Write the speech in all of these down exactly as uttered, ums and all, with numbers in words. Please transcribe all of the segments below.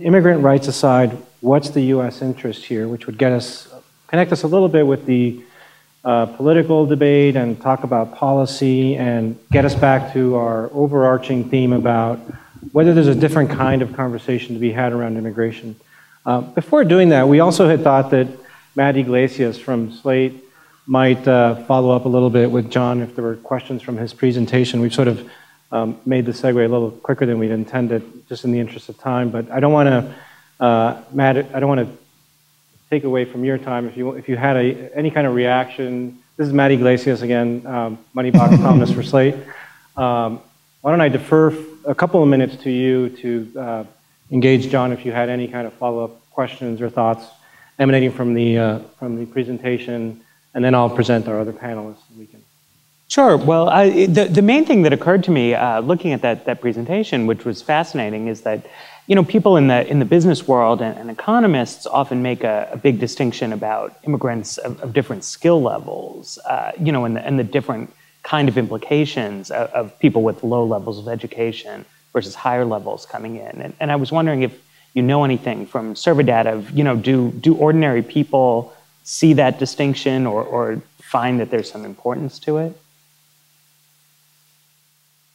Immigrant rights aside, what's the U S interest here, which would get us, connect us a little bit with the uh, political debate and talk about policy and get us back to our overarching theme about whether there's a different kind of conversation to be had around immigration. Uh, before doing that, we also had thought that Matt Iglesias from Slate might uh, follow up a little bit with John if there were questions from his presentation. We've sort of um, made the segue a little quicker than we'd intended, just in the interest of time. But I don't want to, uh, Matt, I don't want to take away from your time. If you if you had a, any kind of reaction, this is Matt Iglesias again, um, Moneybox columnist for Slate. Um, why don't I defer a couple of minutes to you to uh, engage John if you had any kind of follow-up questions or thoughts emanating from the uh, from the presentation. And then I'll present our other panelists. And we can. Sure. Well, I, the, the main thing that occurred to me uh, looking at that, that presentation, which was fascinating, is that you know, people in the, in the business world and, and economists often make a, a big distinction about immigrants of, of different skill levels uh, you know, and, the, and the different kind of implications of, of people with low levels of education versus higher levels coming in. And, and I was wondering if you know anything from survey data of, you know, do, do ordinary people see that distinction or, or find that there's some importance to it?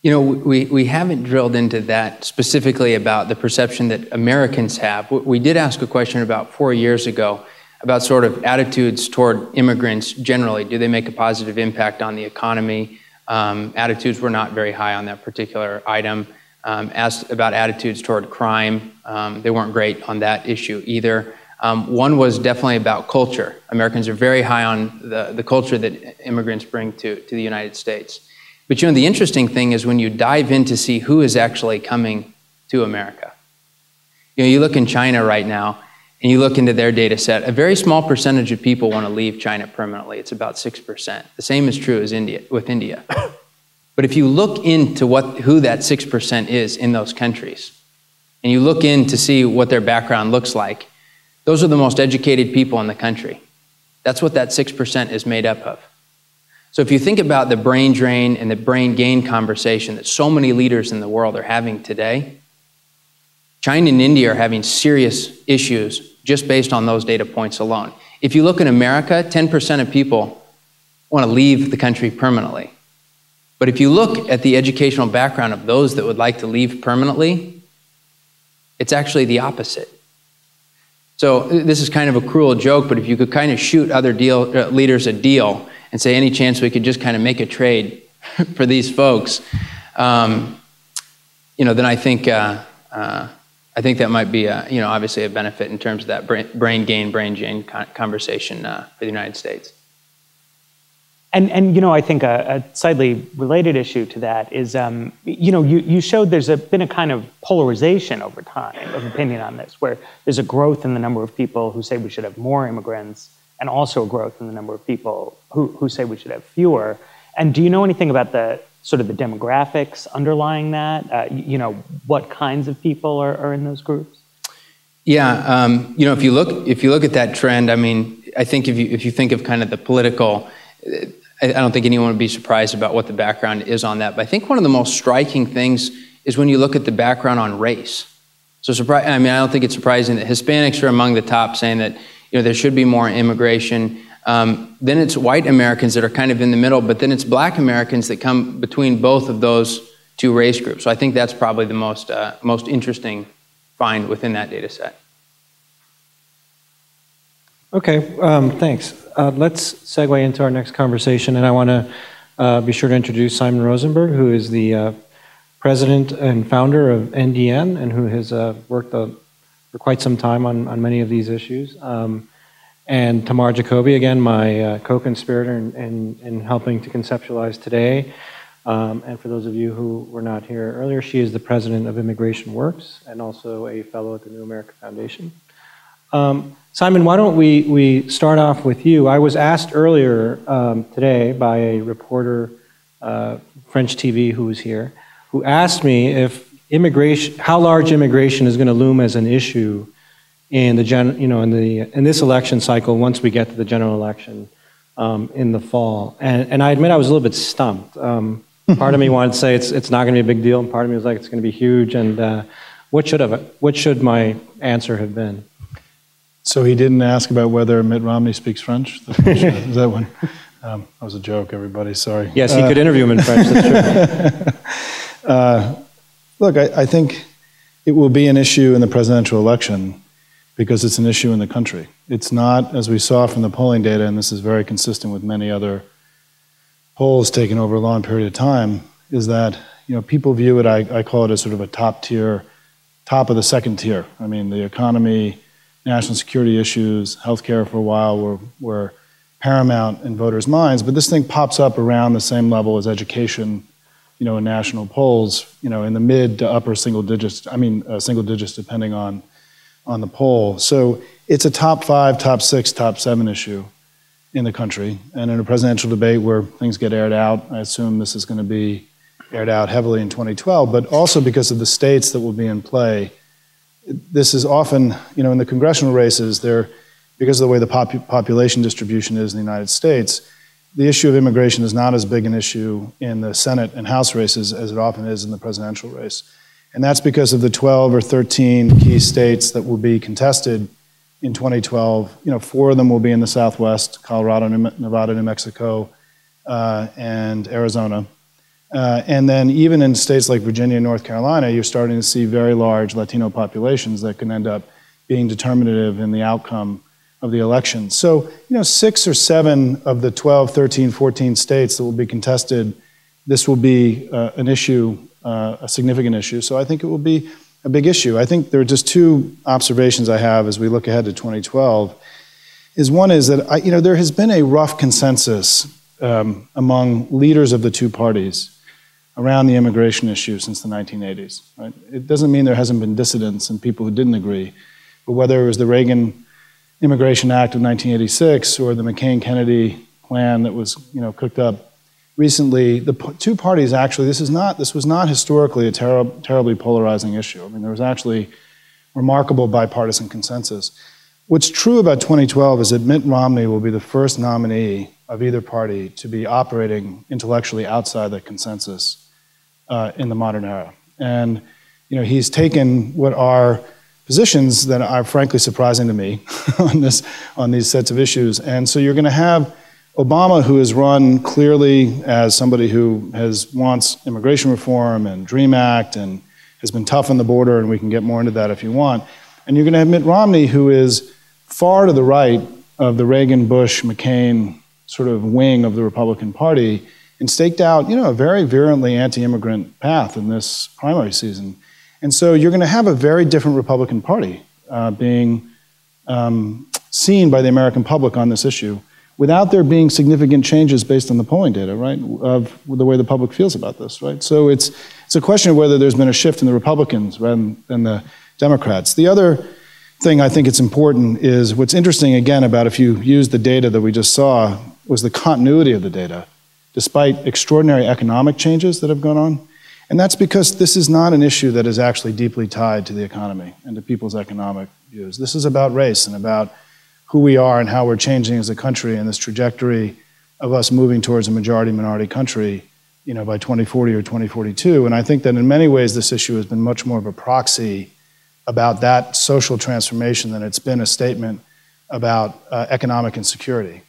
You know, we, we haven't drilled into that specifically about the perception that Americans have. We did ask a question about four years ago about sort of attitudes toward immigrants generally. Do they make a positive impact on the economy? Um, attitudes were not very high on that particular item. Um, asked about attitudes toward crime. Um, they weren't great on that issue either. Um, one was definitely about culture. Americans are very high on the, the culture that immigrants bring to, to the United States. But you know, the interesting thing is when you dive in to see who is actually coming to America. You know, you look in China right now and you look into their data set, a very small percentage of people want to leave China permanently. It's about six percent. The same is true as India, with India. But if you look into what, who that six percent is in those countries, and you look in to see what their background looks like, those are the most educated people in the country. That's what that six percent is made up of. So if you think about the brain drain and the brain gain conversation that so many leaders in the world are having today, China and India are having serious issues just based on those data points alone. If you look in America, ten percent of people want to leave the country permanently. But if you look at the educational background of those that would like to leave permanently, it's actually the opposite. So this is kind of a cruel joke, but if you could kind of shoot other deal, uh, leaders a deal and say, any chance we could just kind of make a trade for these folks, um, you know, then I think uh, uh, I think that might be, a, you know, obviously a benefit in terms of that brain, brain gain, brain gain con conversation uh, for the United States. And and you know, I think a, a slightly related issue to that is, um, you know, you, you showed there's a, been a kind of polarization over time of opinion on this, where there's a growth in the number of people who say we should have more immigrants, and also a growth in the number of people who who say we should have fewer. And do you know anything about the sort of the demographics underlying that? Uh, you know, what kinds of people are, are in those groups? Yeah, um, you know, if you look if you look at that trend, I mean, I think if you if you think of kind of the political. I don't think anyone would be surprised about what the background is on that. But I think one of the most striking things is when you look at the background on race. So surprise, I mean, I don't think it's surprising that Hispanics are among the top, saying that you know, there should be more immigration. Um, then it's white Americans that are kind of in the middle, but then it's black Americans that come between both of those two race groups. So I think that's probably the most, uh, most interesting find within that data set. Okay, um, thanks. Uh, let's segue into our next conversation, and I want to uh, be sure to introduce Simon Rosenberg, who is the uh, president and founder of N D N, and who has uh, worked uh, for quite some time on, on many of these issues. Um, and Tamar Jacoby, again, my uh, co-conspirator in, in, in helping to conceptualize today. Um, and for those of you who were not here earlier, she is the president of Immigration Works and also a fellow at the New America Foundation. Um, Simon, why don't we, we start off with you? I was asked earlier um, today by a reporter, uh, French T V, who was here, who asked me if immigration, how large immigration is going to loom as an issue in the gen, you know, in the in this election cycle once we get to the general election um, in the fall. And, and I admit I was a little bit stumped. Um, part of me wanted to say it's it's not going to be a big deal, and part of me was like it's going to be huge. And uh, What should have, what should my answer have been? So he didn't ask about whether Mitt Romney speaks French? The French is that one? Um, that was a joke, everybody, sorry. Yes, he uh, could interview him in French, that's true. uh, look, I, I think it will be an issue in the presidential election because it's an issue in the country. It's not, as we saw from the polling data, and this is very consistent with many other polls taken over a long period of time, is that you know people view it, I, I call it as sort of a top tier, top of the second tier. I mean, the economy, national security issues, healthcare for a while were, were paramount in voters' minds, but this thing pops up around the same level as education, you know, in national polls, you know, in the mid to upper single digits, I mean, uh, single digits depending on, on the poll. So it's a top five, top six, top seven issue in the country. And in a presidential debate where things get aired out, I assume this is going to be aired out heavily in twenty twelve, but also because of the states that will be in play. This is often, you know, in the congressional races, there, because of the way the pop population distribution is in the United States, the issue of immigration is not as big an issue in the Senate and House races as it often is in the presidential race. And that's because of the twelve or thirteen key states that will be contested in twenty twelve. You know, four of them will be in the Southwest, Colorado, Nevada, New Mexico, uh, and Arizona. Uh, and then even in states like Virginia and North Carolina, you're starting to see very large Latino populations that can end up being determinative in the outcome of the election. So, you know, six or seven of the twelve, thirteen, fourteen states that will be contested, this will be uh, an issue, uh, a significant issue. So I think it will be a big issue. I think there are just two observations I have as we look ahead to twenty twelve. Is one is that, I, you know, there has been a rough consensus um, among leaders of the two parties around the immigration issue since the nineteen eighties. Right? It doesn't mean there hasn't been dissidents and people who didn't agree, but whether it was the Reagan Immigration Act of nineteen eighty-six or the McCain-Kennedy plan that was, you know, cooked up recently, the two parties actually, this is not, this was not historically a ter terribly polarizing issue. I mean, there was actually remarkable bipartisan consensus. What's true about twenty twelve is that Mitt Romney will be the first nominee of either party to be operating intellectually outside the consensus uh, in the modern era. And, you know, he's taken what are positions that are frankly surprising to me on, this, on these sets of issues. And so you're going to have Obama, who is run clearly as somebody who has, wants immigration reform and Dream Act and has been tough on the border, and we can get more into that if you want. And you're going to have Mitt Romney, who is far to the right of the Reagan, Bush, McCain sort of wing of the Republican Party, and staked out, you know, a very virulently anti-immigrant path in this primary season. And so you're going to have a very different Republican Party uh, being um, seen by the American public on this issue without there being significant changes based on the polling data, right, of the way the public feels about this, right? So it's, it's a question of whether there's been a shift in the Republicans rather than, than the Democrats. The other thing I think it's important is what's interesting, again, about if you use the data that we just saw, was the continuity of the data, despite extraordinary economic changes that have gone on. And that's because this is not an issue that is actually deeply tied to the economy and to people's economic views. This is about race and about who we are and how we're changing as a country and this trajectory of us moving towards a majority-minority country, you know, by twenty forty or twenty forty-two. And I think that in many ways this issue has been much more of a proxy about that social transformation than it's been a statement about uh, economic insecurity.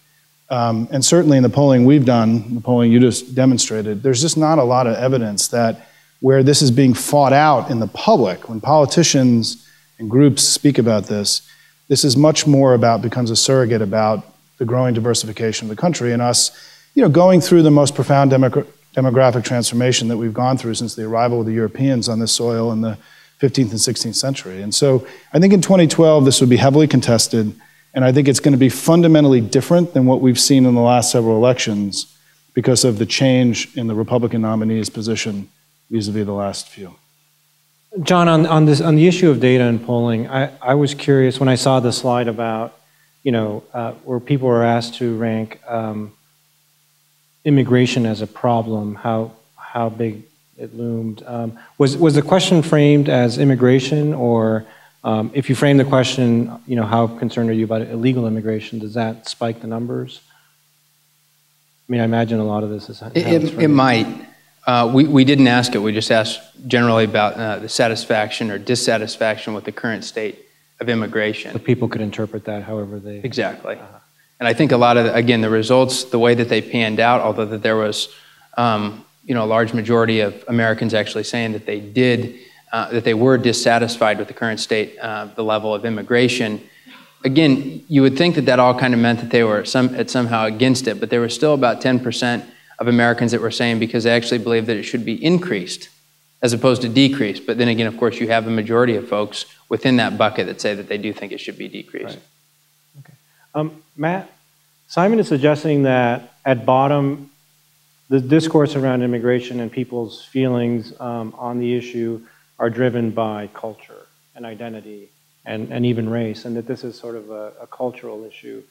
Um, and certainly in the polling we've done, the polling you just demonstrated, there's just not a lot of evidence that where this is being fought out in the public, when politicians and groups speak about this, this is much more about, becomes a surrogate about the growing diversification of the country and us, you know, going through the most profound demog demographic transformation that we've gone through since the arrival of the Europeans on this soil in the fifteenth and sixteenth century. And so I think in twenty twelve, this would be heavily contested, and I think it's going to be fundamentally different than what we've seen in the last several elections because of the change in the Republican nominee's position vis-a-vis the last few. John, on, on, this, on the issue of data and polling, I, I was curious when I saw the slide about, you know, uh, where people were asked to rank um, immigration as a problem, how, how big it loomed. Um, was, was the question framed as immigration, or um, if you frame the question, you know, how concerned are you about illegal immigration, does that spike the numbers? I mean, I imagine a lot of this is... It, it, it might. Uh, we, we didn't ask it. We just asked generally about uh, the satisfaction or dissatisfaction with the current state of immigration. So people could interpret that however they... Exactly. Uh-huh. And I think a lot of, the, again, the results, the way that they panned out, although that there was, um, you know, a large majority of Americans actually saying that they did, uh, that they were dissatisfied with the current state, uh, the level of immigration. Again, you would think that that all kind of meant that they were some, at somehow against it, but there were still about ten percent of Americans that were saying because they actually believe that it should be increased as opposed to decreased. But then again, of course, you have a majority of folks within that bucket that say that they do think it should be decreased. Right. Okay. Um, Matt, Simon is suggesting that at bottom, the discourse around immigration and people's feelings um, on the issue are driven by culture and identity and, and even race, and that this is sort of a, a cultural issue.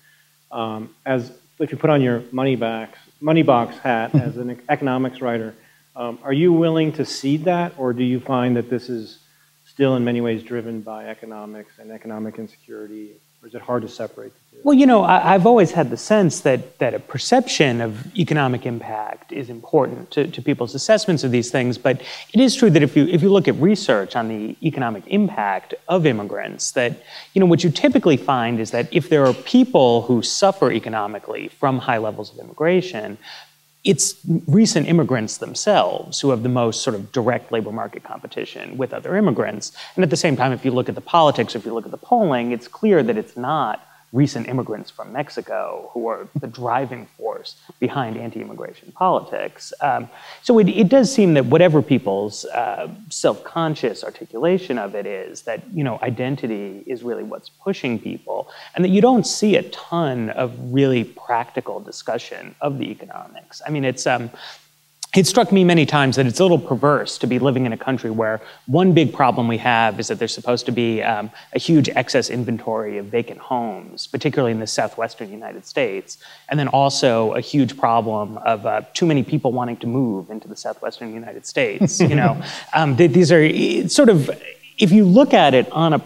Um, as if you put on your Moneybox, Moneybox hat as an economics writer, um, are you willing to cede that, or do you find that this is still in many ways driven by economics and economic insecurity? Or is it hard to separate the two? Well, you know, I, I've always had the sense that, that a perception of economic impact is important to, to people's assessments of these things. But it is true that if you, if you look at research on the economic impact of immigrants, that, you know, what you typically find is that if there are people who suffer economically from high levels of immigration, it's recent immigrants themselves who have the most sort of direct labor market competition with other immigrants. And at the same time, if you look at the politics, if you look at the polling, it's clear that it's not recent immigrants from Mexico who are the driving force behind anti-immigration politics. Um, so it, it does seem that whatever people's uh, self-conscious articulation of it is, that, you know, identity is really what's pushing people, and that you don't see a ton of really practical discussion of the economics. I mean, it's... Um, It struck me many times that it's a little perverse to be living in a country where one big problem we have is that there's supposed to be um, a huge excess inventory of vacant homes, particularly in the southwestern United States, and then also a huge problem of uh, too many people wanting to move into the southwestern United States. You know, um, these are sort of, if you look at it on a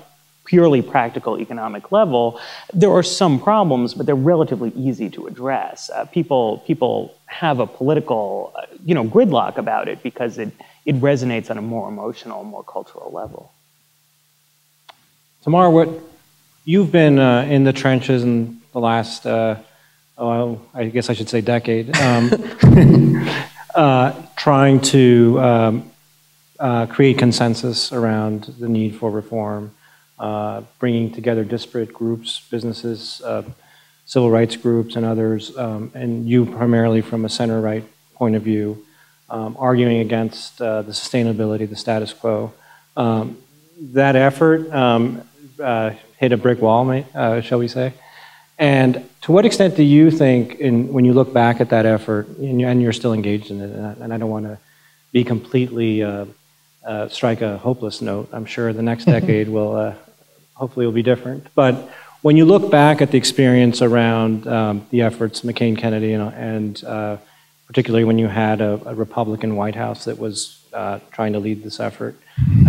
purely practical economic level, there are some problems, but they're relatively easy to address. Uh, people, people have a political, uh, you know, gridlock about it because it, it resonates on a more emotional, more cultural level. Tamar, what you've been uh, in the trenches in the last, uh, oh, I guess I should say decade, um, uh, trying to um, uh, create consensus around the need for reform. Uh, bringing together disparate groups, businesses, uh, civil rights groups, and others, um, and you primarily from a center-right point of view, um, arguing against uh, the sustainability, the status quo. Um, that effort um, uh, hit a brick wall, uh, shall we say? And to what extent do you think, in, when you look back at that effort, and, you, and you're still engaged in it, and I, and I don't want to be completely uh, uh, strike a hopeless note. I'm sure the next decade will... Uh, hopefully it'll be different. But when you look back at the experience around um, the efforts, McCain-Kennedy, and, and uh, particularly when you had a, a Republican White House that was uh, trying to lead this effort,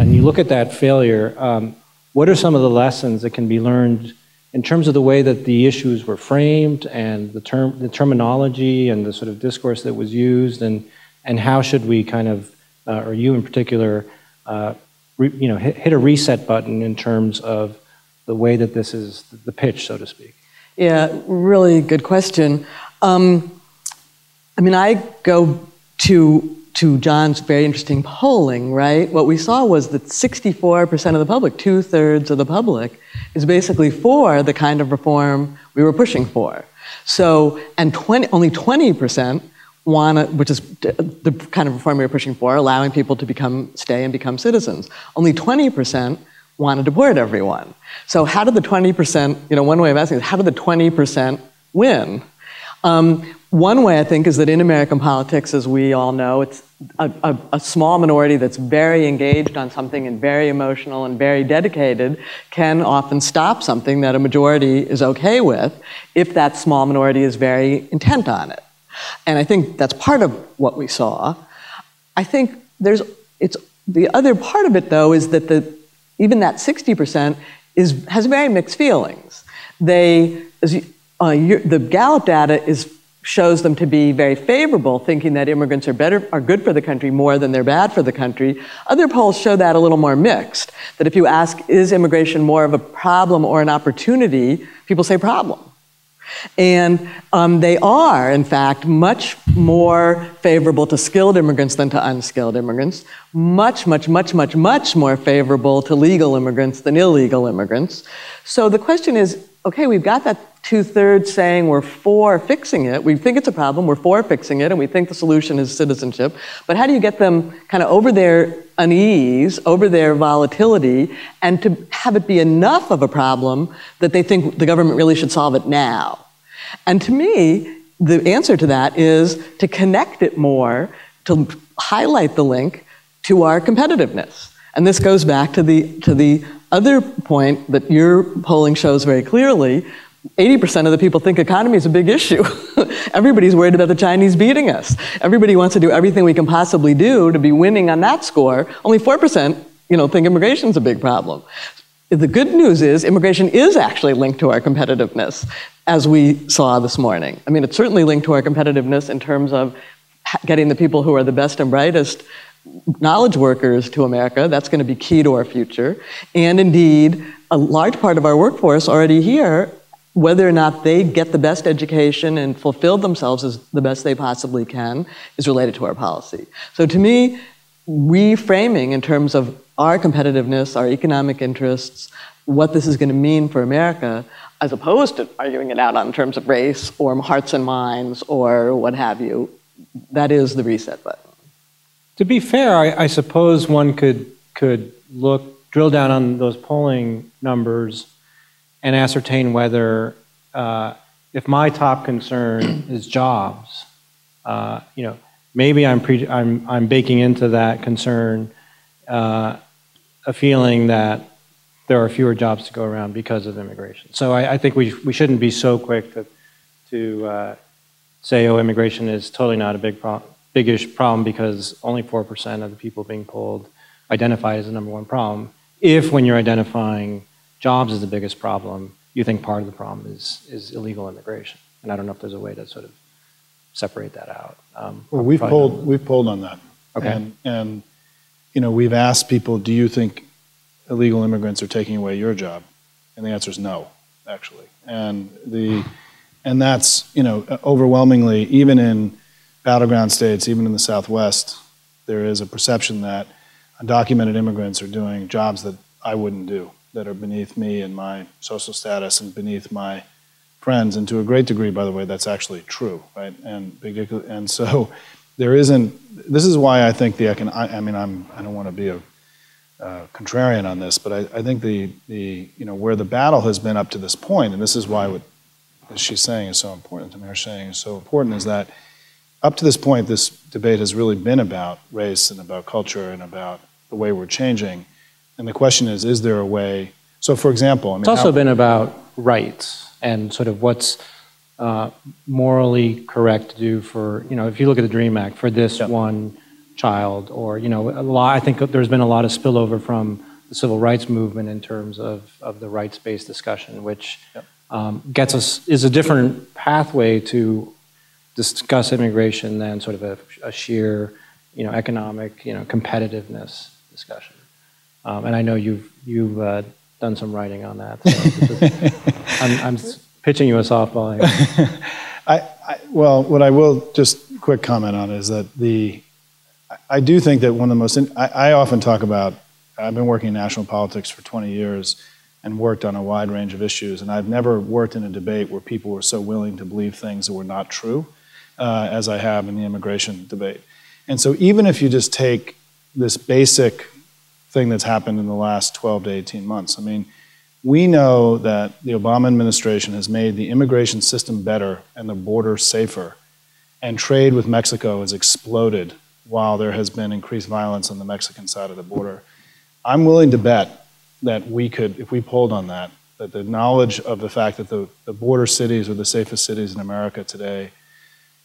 and you look at that failure, um, what are some of the lessons that can be learned in terms of the way that the issues were framed and the, term, the terminology and the sort of discourse that was used, and, and how should we kind of, uh, or you in particular, uh, you know, hit, hit a reset button in terms of the way that this is the pitch, so to speak? Yeah, really good question. Um, I mean, I go to, to John's very interesting polling, right? What we saw was that sixty-four percent of the public, two-thirds of the public, is basically for the kind of reform we were pushing for. So, and twenty, only twenty percent wanna, which is the kind of reform we were pushing for, allowing people to become, stay and become citizens. Only twenty percent want to deport everyone. So how did the twenty percent, you know, one way of asking is, how did the twenty percent win? Um, one way, I think, is that in American politics, as we all know, it's a, a, a small minority that's very engaged on something and very emotional and very dedicated can often stop something that a majority is okay with if that small minority is very intent on it. And I think that's part of what we saw. I think there's, it's, the other part of it, though, is that the, even that sixty percent is, has very mixed feelings. They, as you, uh, the Gallup data is shows them to be very favorable, thinking that immigrants are better, are good for the country more than they're bad for the country. Other polls show that a little more mixed, that if you ask, is immigration more of a problem or an opportunity, people say problem. And um, they are, in fact, much more favorable to skilled immigrants than to unskilled immigrants, much, much, much, much, much more favorable to legal immigrants than illegal immigrants. So the question is, okay, we've got that two-thirds saying we're for fixing it. We think it's a problem, we're for fixing it, and we think the solution is citizenship. But how do you get them kind of over their unease, over their volatility, and to have it be enough of a problem that they think the government really should solve it now? And to me, the answer to that is to connect it more, to highlight the link to our competitiveness. And this goes back to the, to the other point that your polling shows very clearly. eighty percent of the people think economy is a big issue. Everybody's worried about the Chinese beating us. Everybody wants to do everything we can possibly do to be winning on that score. Only four percent, you know, think immigration is a big problem. The good news is immigration is actually linked to our competitiveness, as we saw this morning. I mean, it's certainly linked to our competitiveness in terms of getting the people who are the best and brightest knowledge workers to America. That's going to be key to our future. And indeed, a large part of our workforce already here, whether or not they get the best education and fulfill themselves as the best they possibly can, is related to our policy. So to me, reframing in terms of our competitiveness, our economic interests, what this is going to mean for America, as opposed to arguing it out on terms of race or hearts and minds or what have you, that is the reset button. To be fair, I, I suppose one could, could look, drill down on those polling numbers and ascertain whether, uh, if my top concern is jobs, uh, you know, maybe I'm, pre I'm, I'm baking into that concern uh, a feeling that there are fewer jobs to go around because of immigration. So I, I think we, we shouldn't be so quick to, to uh, say, oh, immigration is totally not a big pro big-ish problem because only four percent of the people being polled identify as the number one problem, if when you're identifying jobs is the biggest problem, you think part of the problem is, is illegal immigration. And I don't know if there's a way to sort of separate that out. Um, well, we've polled, we've polled on that. Okay. And, and, you know, we've asked people, do you think illegal immigrants are taking away your job? And the answer is no, actually. And, the, and that's, you know, overwhelmingly, even in battleground states, even in the Southwest, there is a perception that undocumented immigrants are doing jobs that I wouldn't do, that are beneath me and my social status and beneath my friends. And to a great degree, by the way, that's actually true, right? And and so there isn't, this is why I think the, I mean, I'm, I don't want to be a uh, contrarian on this, but I, I think the, the, you know, where the battle has been up to this point, and this is why what she's saying is so important, Tamar saying is so important, is that up to this point, this debate has really been about race and about culture and about the way we're changing. And the question is, is there a way? So for example, I mean, it's also been about rights and sort of what's uh, morally correct to do for, you know, if you look at the Dream Act, for this yeah. one child or, you know, a lot, I think there's been a lot of spillover from the civil rights movement in terms of, of the rights-based discussion, which yeah. um, gets us, is a different pathway to discuss immigration than sort of a, a sheer, you know, economic, you know, competitiveness discussion. Um, and I know you've, you've uh, done some writing on that. So just, I'm, I'm pitching you a softball here. I, I, well, what I will just quick comment on is that the, I do think that one of the most, in, I, I often talk about, I've been working in national politics for twenty years and worked on a wide range of issues. And I've never worked in a debate where people were so willing to believe things that were not true uh, as I have in the immigration debate. And so even if you just take this basic thing that's happened in the last twelve to eighteen months. I mean, we know that the Obama administration has made the immigration system better and the border safer, and trade with Mexico has exploded while there has been increased violence on the Mexican side of the border. I'm willing to bet that we could, if we polled on that, that the knowledge of the fact that the, the border cities are the safest cities in America today,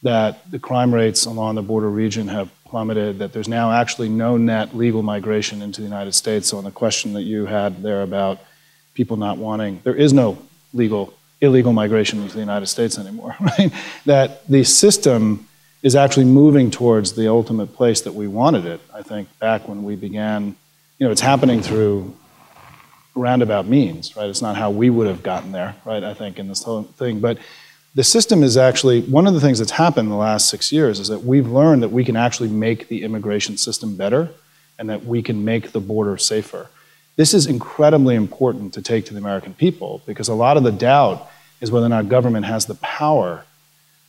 that the crime rates along the border region have plummeted, that there's now actually no net legal migration into the United States. So on the question that you had there about people not wanting, there is no legal illegal migration into the United States anymore, right? That the system is actually moving towards the ultimate place that we wanted it, I think, back when we began. You know, it's happening through roundabout means, right? It's not how we would have gotten there, right, I think, in this whole thing. But the system is actually, one of the things that's happened in the last six years is that we've learned that we can actually make the immigration system better and that we can make the border safer. This is incredibly important to take to the American people, because a lot of the doubt is whether or not government has the power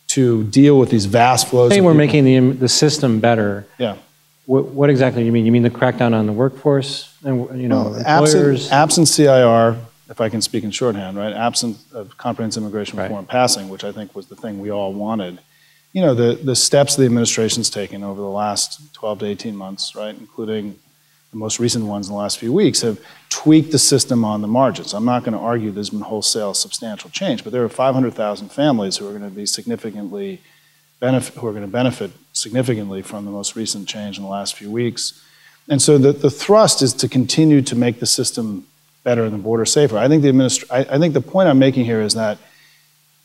to deal with these vast flows. I think we're making the, the system better. Yeah. What, what exactly do you mean? You mean the crackdown on the workforce and, you know, well, employers? Absent, absent C I R, if I can speak in shorthand, right? Absent of comprehensive immigration reform right. passing, which I think was the thing we all wanted. You know, the, the steps the administration's taken over the last twelve to eighteen months, right, including the most recent ones in the last few weeks, have tweaked the system on the margins. I'm not going to argue there's been wholesale substantial change, but there are five hundred thousand families who are going to be significantly benefit, who are going to benefit significantly from the most recent change in the last few weeks. And so the, the thrust is to continue to make the system better and the border safer. I think the administ- I, I think the point I'm making here is that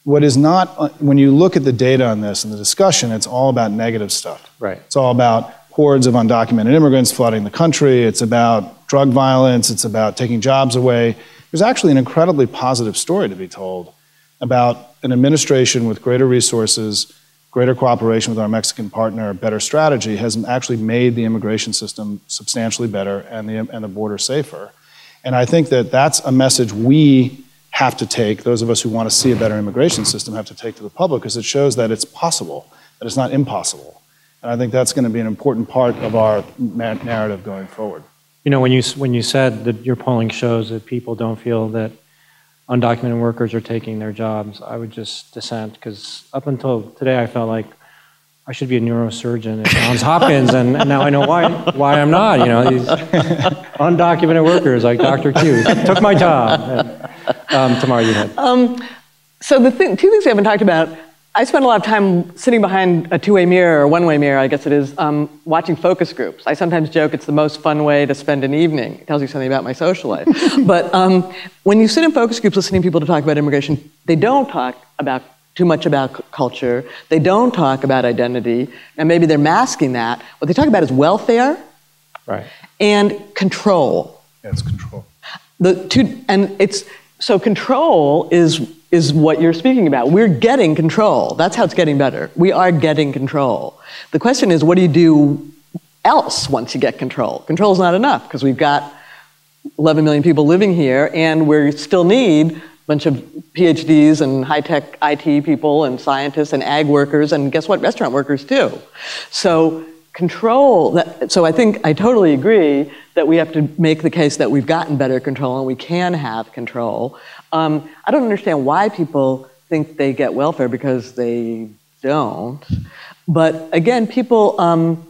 what is not, when you look at the data on this and the discussion, it's all about negative stuff. Right. It's all about hordes of undocumented immigrants flooding the country. It's about drug violence. It's about taking jobs away. There's actually an incredibly positive story to be told about an administration with greater resources, greater cooperation with our Mexican partner, better strategy, has actually made the immigration system substantially better and the, and the border safer. And I think that that's a message we have to take, those of us who want to see a better immigration system have to take to the public, because it shows that it's possible, that it's not impossible. And I think that's going to be an important part of our narrative going forward. You know, when you, when you said that your polling shows that people don't feel that undocumented workers are taking their jobs, I would just dissent, because up until today I felt like I should be a neurosurgeon at Johns Hopkins, and, and now I know why why I'm not. You know, these undocumented workers like Doctor Q took my job. And, um, Tamar, you had. Um, so the th two things we haven't talked about. I spent a lot of time sitting behind a two-way mirror, or one-way mirror, I guess it is, um, watching focus groups. I sometimes joke it's the most fun way to spend an evening. It tells you something about my social life. But um, when you sit in focus groups listening to people to talk about immigration, they don't talk about too much about culture. They don't talk about identity. And maybe they're masking that. What they talk about is welfare right. and control. Yeah, it's control. The two, and it's, so control is, is what you're speaking about. We're getting control. That's how it's getting better. We are getting control. The question is, what do you do else once you get control? Control's not enough, because we've got eleven million people living here, and we still need a bunch of P H Ds and high-tech I T people and scientists and ag workers, and guess what? Restaurant workers too. So control, that, so I think I totally agree that we have to make the case that we've gotten better control and we can have control. Um, I don't understand why people think they get welfare, because they don't. But again, people, um,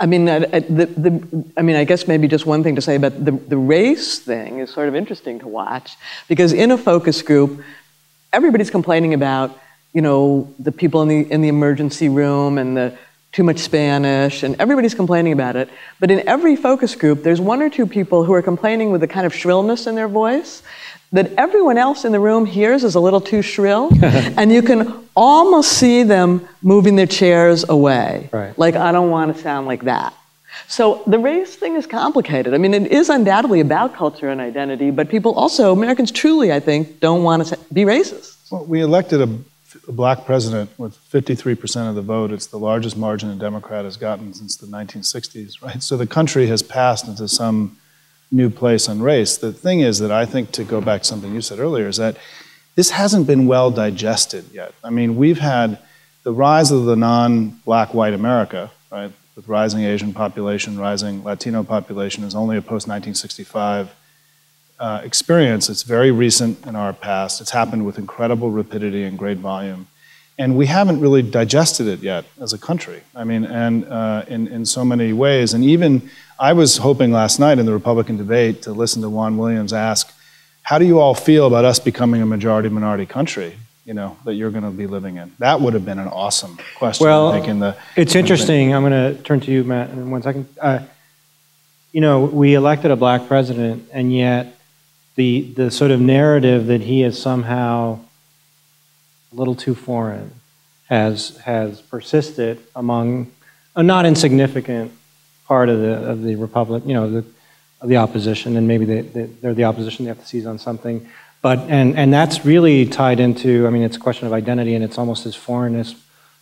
I mean, I, I, the, the, I mean, I guess maybe just one thing to say about the, the race thing is sort of interesting to watch, because in a focus group, everybody's complaining about, you know, the people in the, in the emergency room and the too much Spanish, and everybody's complaining about it. But in every focus group, there's one or two people who are complaining with a kind of shrillness in their voice that everyone else in the room hears is a little too shrill, and you can almost see them moving their chairs away. Right. Like, I don't want to sound like that. So the race thing is complicated. I mean, it is undoubtedly about culture and identity, but people also, Americans truly, I think, don't want to be racist. Well, we elected a A black president with fifty-three percent of the vote. It's the largest margin a Democrat has gotten since the nineteen sixties, right? So the country has passed into some new place on race. The thing is that I think, to go back to something you said earlier, is that this hasn't been well digested yet. I mean, we've had the rise of the non-black white America, right? With rising Asian population, rising Latino population, is only a post nineteen sixty-five Uh, experience. It's very recent in our past. It's happened with incredible rapidity and great volume. And we haven't really digested it yet as a country. I mean, and uh, in, in so many ways. And even I was hoping last night in the Republican debate to listen to Juan Williams ask, how do you all feel about us becoming a majority-minority country, you know, that you're going to be living in? That would have been an awesome question. Well, I think, in the, it's interesting. The I'm going to turn to you, Matt, in one second. Uh, you know, we elected a black president, and yet the, the sort of narrative that he is somehow a little too foreign has, has persisted among a not insignificant part of the, of the Republic, you know, the, of the opposition, and maybe they, they, they're the opposition, they have to seize on something. But, and, and that's really tied into, I mean, it's a question of identity, and it's almost his foreignness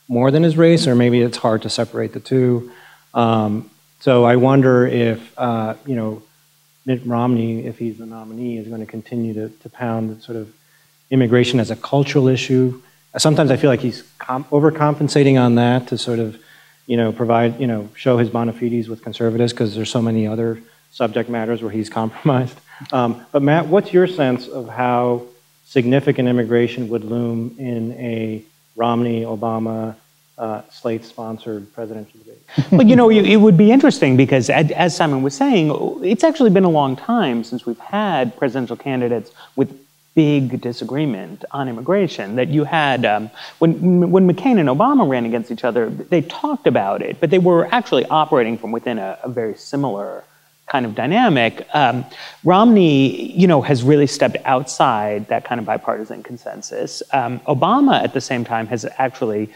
more than his race, or maybe it's hard to separate the two. Um, so I wonder if, uh, you know, Mitt Romney, if he's the nominee, is going to continue to, to pound sort of immigration as a cultural issue. Sometimes I feel like he's overcompensating on that to sort of, you know, provide, you know, show his bona fides with conservatives, because there's so many other subject matters where he's compromised. Um, but Matt, what's your sense of how significant immigration would loom in a Romney, Obama, uh, Slate-sponsored presidential debate? Well, you know, it would be interesting because, as Simon was saying, it's actually been a long time since we've had presidential candidates with big disagreement on immigration. That you had, um, when, when McCain and Obama ran against each other, they talked about it, but they were actually operating from within a, a very similar kind of dynamic. Um, Romney, you know, has really stepped outside that kind of bipartisan consensus. Um, Obama, at the same time, has actually,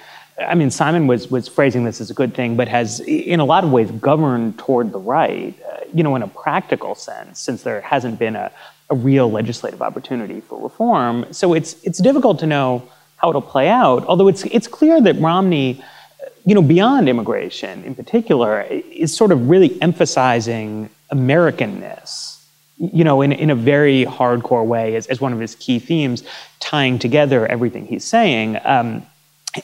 I mean, Simon was was phrasing this as a good thing, but has, in a lot of ways, governed toward the right, uh, you know, in a practical sense, since there hasn't been a, a real legislative opportunity for reform. So it's it's difficult to know how it'll play out. Although it's it's clear that Romney, you know, beyond immigration in particular, is sort of really emphasizing Americanness, you know, in, in a very hardcore way as, as one of his key themes, tying together everything he's saying. Um,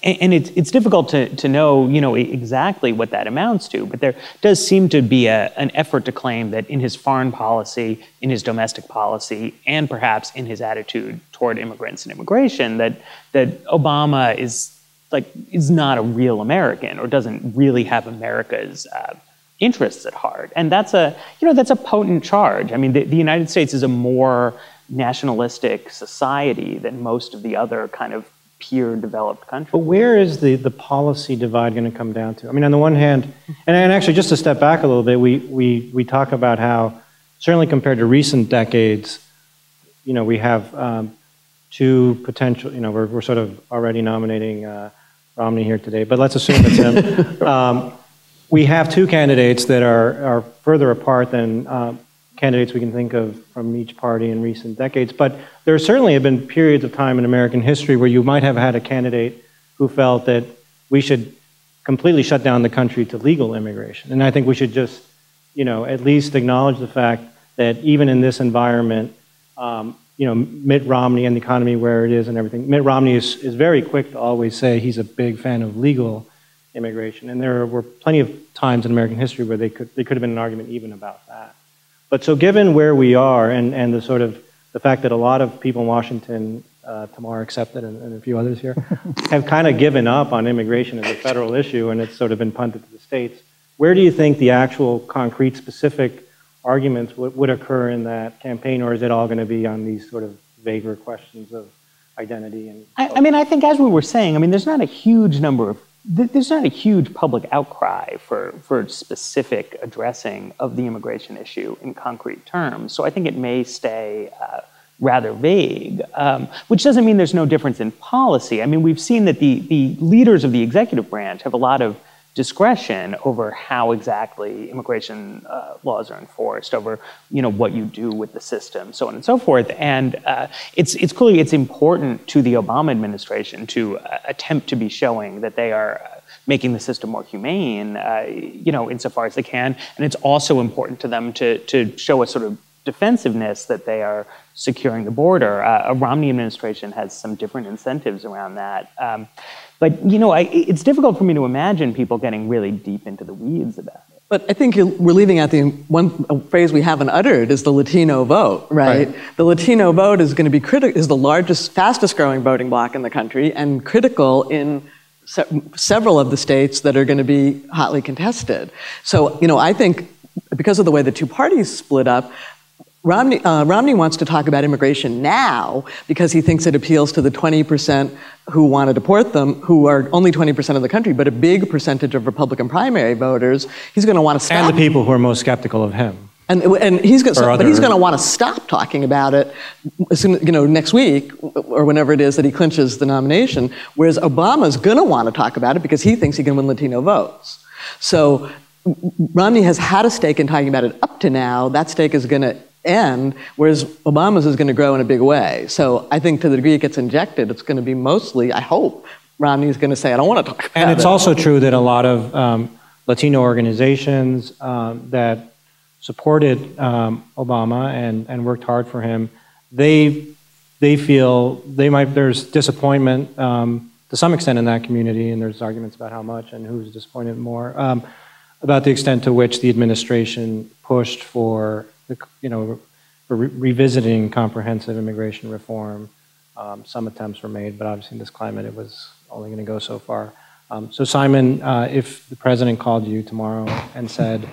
and and it's, it's difficult to, to know, you know, exactly what that amounts to, but there does seem to be a, an effort to claim that in his foreign policy, in his domestic policy, and perhaps in his attitude toward immigrants and immigration, that, that Obama is, like, is not a real American or doesn't really have America's uh, interests at heart. And that's a, you know, that's a potent charge. I mean, the, the United States is a more nationalistic society than most of the other kind of peer developed countries. But where is the, the policy divide going to come down to? I mean, on the one hand, and, and actually just to step back a little bit, we, we, we talk about how, certainly compared to recent decades, you know, we have um, two potential, you know, we're, we're sort of already nominating uh, Romney here today, but let's assume it's him. um, We have two candidates that are, are further apart than uh, candidates we can think of from each party in recent decades. But there certainly have been periods of time in American history where you might have had a candidate who felt that we should completely shut down the country to legal immigration. And I think we should just, you know, at least acknowledge the fact that even in this environment, um, you know, Mitt Romney and the economy where it is and everything, Mitt Romney is, is very quick to always say he's a big fan of legal immigration, and there were plenty of times in American history where they could they could have been an argument even about that. But so, given where we are, and and the sort of the fact that a lot of people in Washington, uh, Tamar accepted, and, and a few others here, have kind of given up on immigration as a federal issue, and it's sort of been punted to the states. Where do you think the actual concrete, specific arguments would, would occur in that campaign, or is it all going to be on these sort of vaguer questions of identity and? I, I mean, I think as we were saying, I mean, there's not a huge number of. There's not a huge public outcry for, for specific addressing of the immigration issue in concrete terms. So I think it may stay uh, rather vague, um, which doesn't mean there's no difference in policy. I mean, we've seen that the, the leaders of the executive branch have a lot of discretion over how exactly immigration uh, laws are enforced, over, you know, what you do with the system, so on and so forth. And uh, it's it's clearly it's important to the Obama administration to uh, attempt to be showing that they are uh, making the system more humane, uh, you know, insofar as they can. And it's also important to them to to show a sort of defensiveness that they are securing the border. Uh, a Romney administration has some different incentives around that. Um, But, you know, I, it's difficult for me to imagine people getting really deep into the weeds about it. But I think we're leaving out the one phrase we haven't uttered is the Latino vote, right? right. The Latino vote is going to be critical, is the largest, fastest growing voting bloc in the country and critical in se several of the states that are going to be hotly contested. So, you know, I think because of the way the two parties split up, Romney, uh, Romney wants to talk about immigration now because he thinks it appeals to the twenty percent who want to deport them, who are only twenty percent of the country, but a big percentage of Republican primary voters. He's going to want to stop. And the people who are most skeptical of him. And and he's going, so, but he's going to want to stop talking about it, as soon, you know, next week or whenever it is that he clinches the nomination. Whereas Obama's going to want to talk about it because he thinks he can win Latino votes. So Romney has had a stake in talking about it up to now. That stake is going to end, whereas Obama's is going to grow in a big way. So I think to the degree it gets injected, it's going to be mostly, I hope, Romney's going to say, I don't want to talk about it. And it's it. also true that a lot of um, Latino organizations um, that supported um, Obama and, and worked hard for him, they they feel they might there's disappointment um, to some extent in that community, and there's arguments about how much and who's disappointed more, um, about the extent to which the administration pushed for the, you know, for re revisiting comprehensive immigration reform. Um, some attempts were made, but obviously in this climate it was only going to go so far. Um, so Simon, uh, if the president called you tomorrow and said,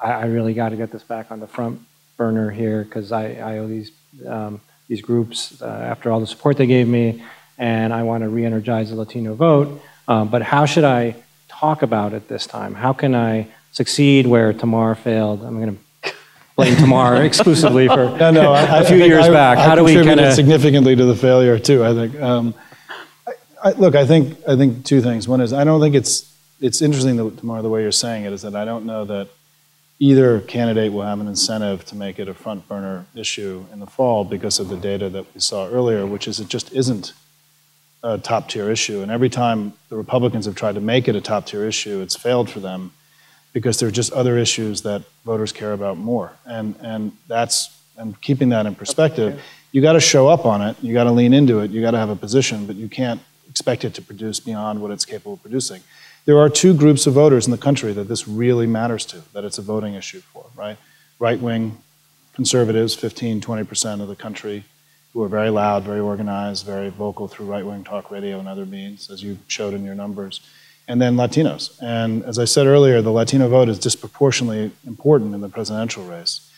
I really got to get this back on the front burner here because I, I owe these um, these groups uh, after all the support they gave me, and I want to re-energize the Latino vote. Um, but how should I talk about it this time? How can I succeed where Tamar failed? I'm going to blame Tamar exclusively for no, no, I, a few I years I, back. I, how I do we kind of significantly to the failure too? I think. Um, I, I, look, I think I think two things. One is I don't think it's it's interesting that, Tamar, the way you're saying it is that I don't know that either candidate will have an incentive to make it a front burner issue in the fall because of the data that we saw earlier, which is it just isn't a top tier issue. And every time the Republicans have tried to make it a top tier issue, it's failed for them because there are just other issues that voters care about more. And, and that's, and keeping that in perspective, you gotta show up on it, you gotta lean into it, you gotta have a position, but you can't expect it to produce beyond what it's capable of producing. There are two groups of voters in the country that this really matters to, that it's a voting issue for, right? Right-wing conservatives, fifteen, twenty percent of the country, who are very loud, very organized, very vocal through right-wing talk radio and other means, as you showed in your numbers, and then Latinos. And as I said earlier, the Latino vote is disproportionately important in the presidential race.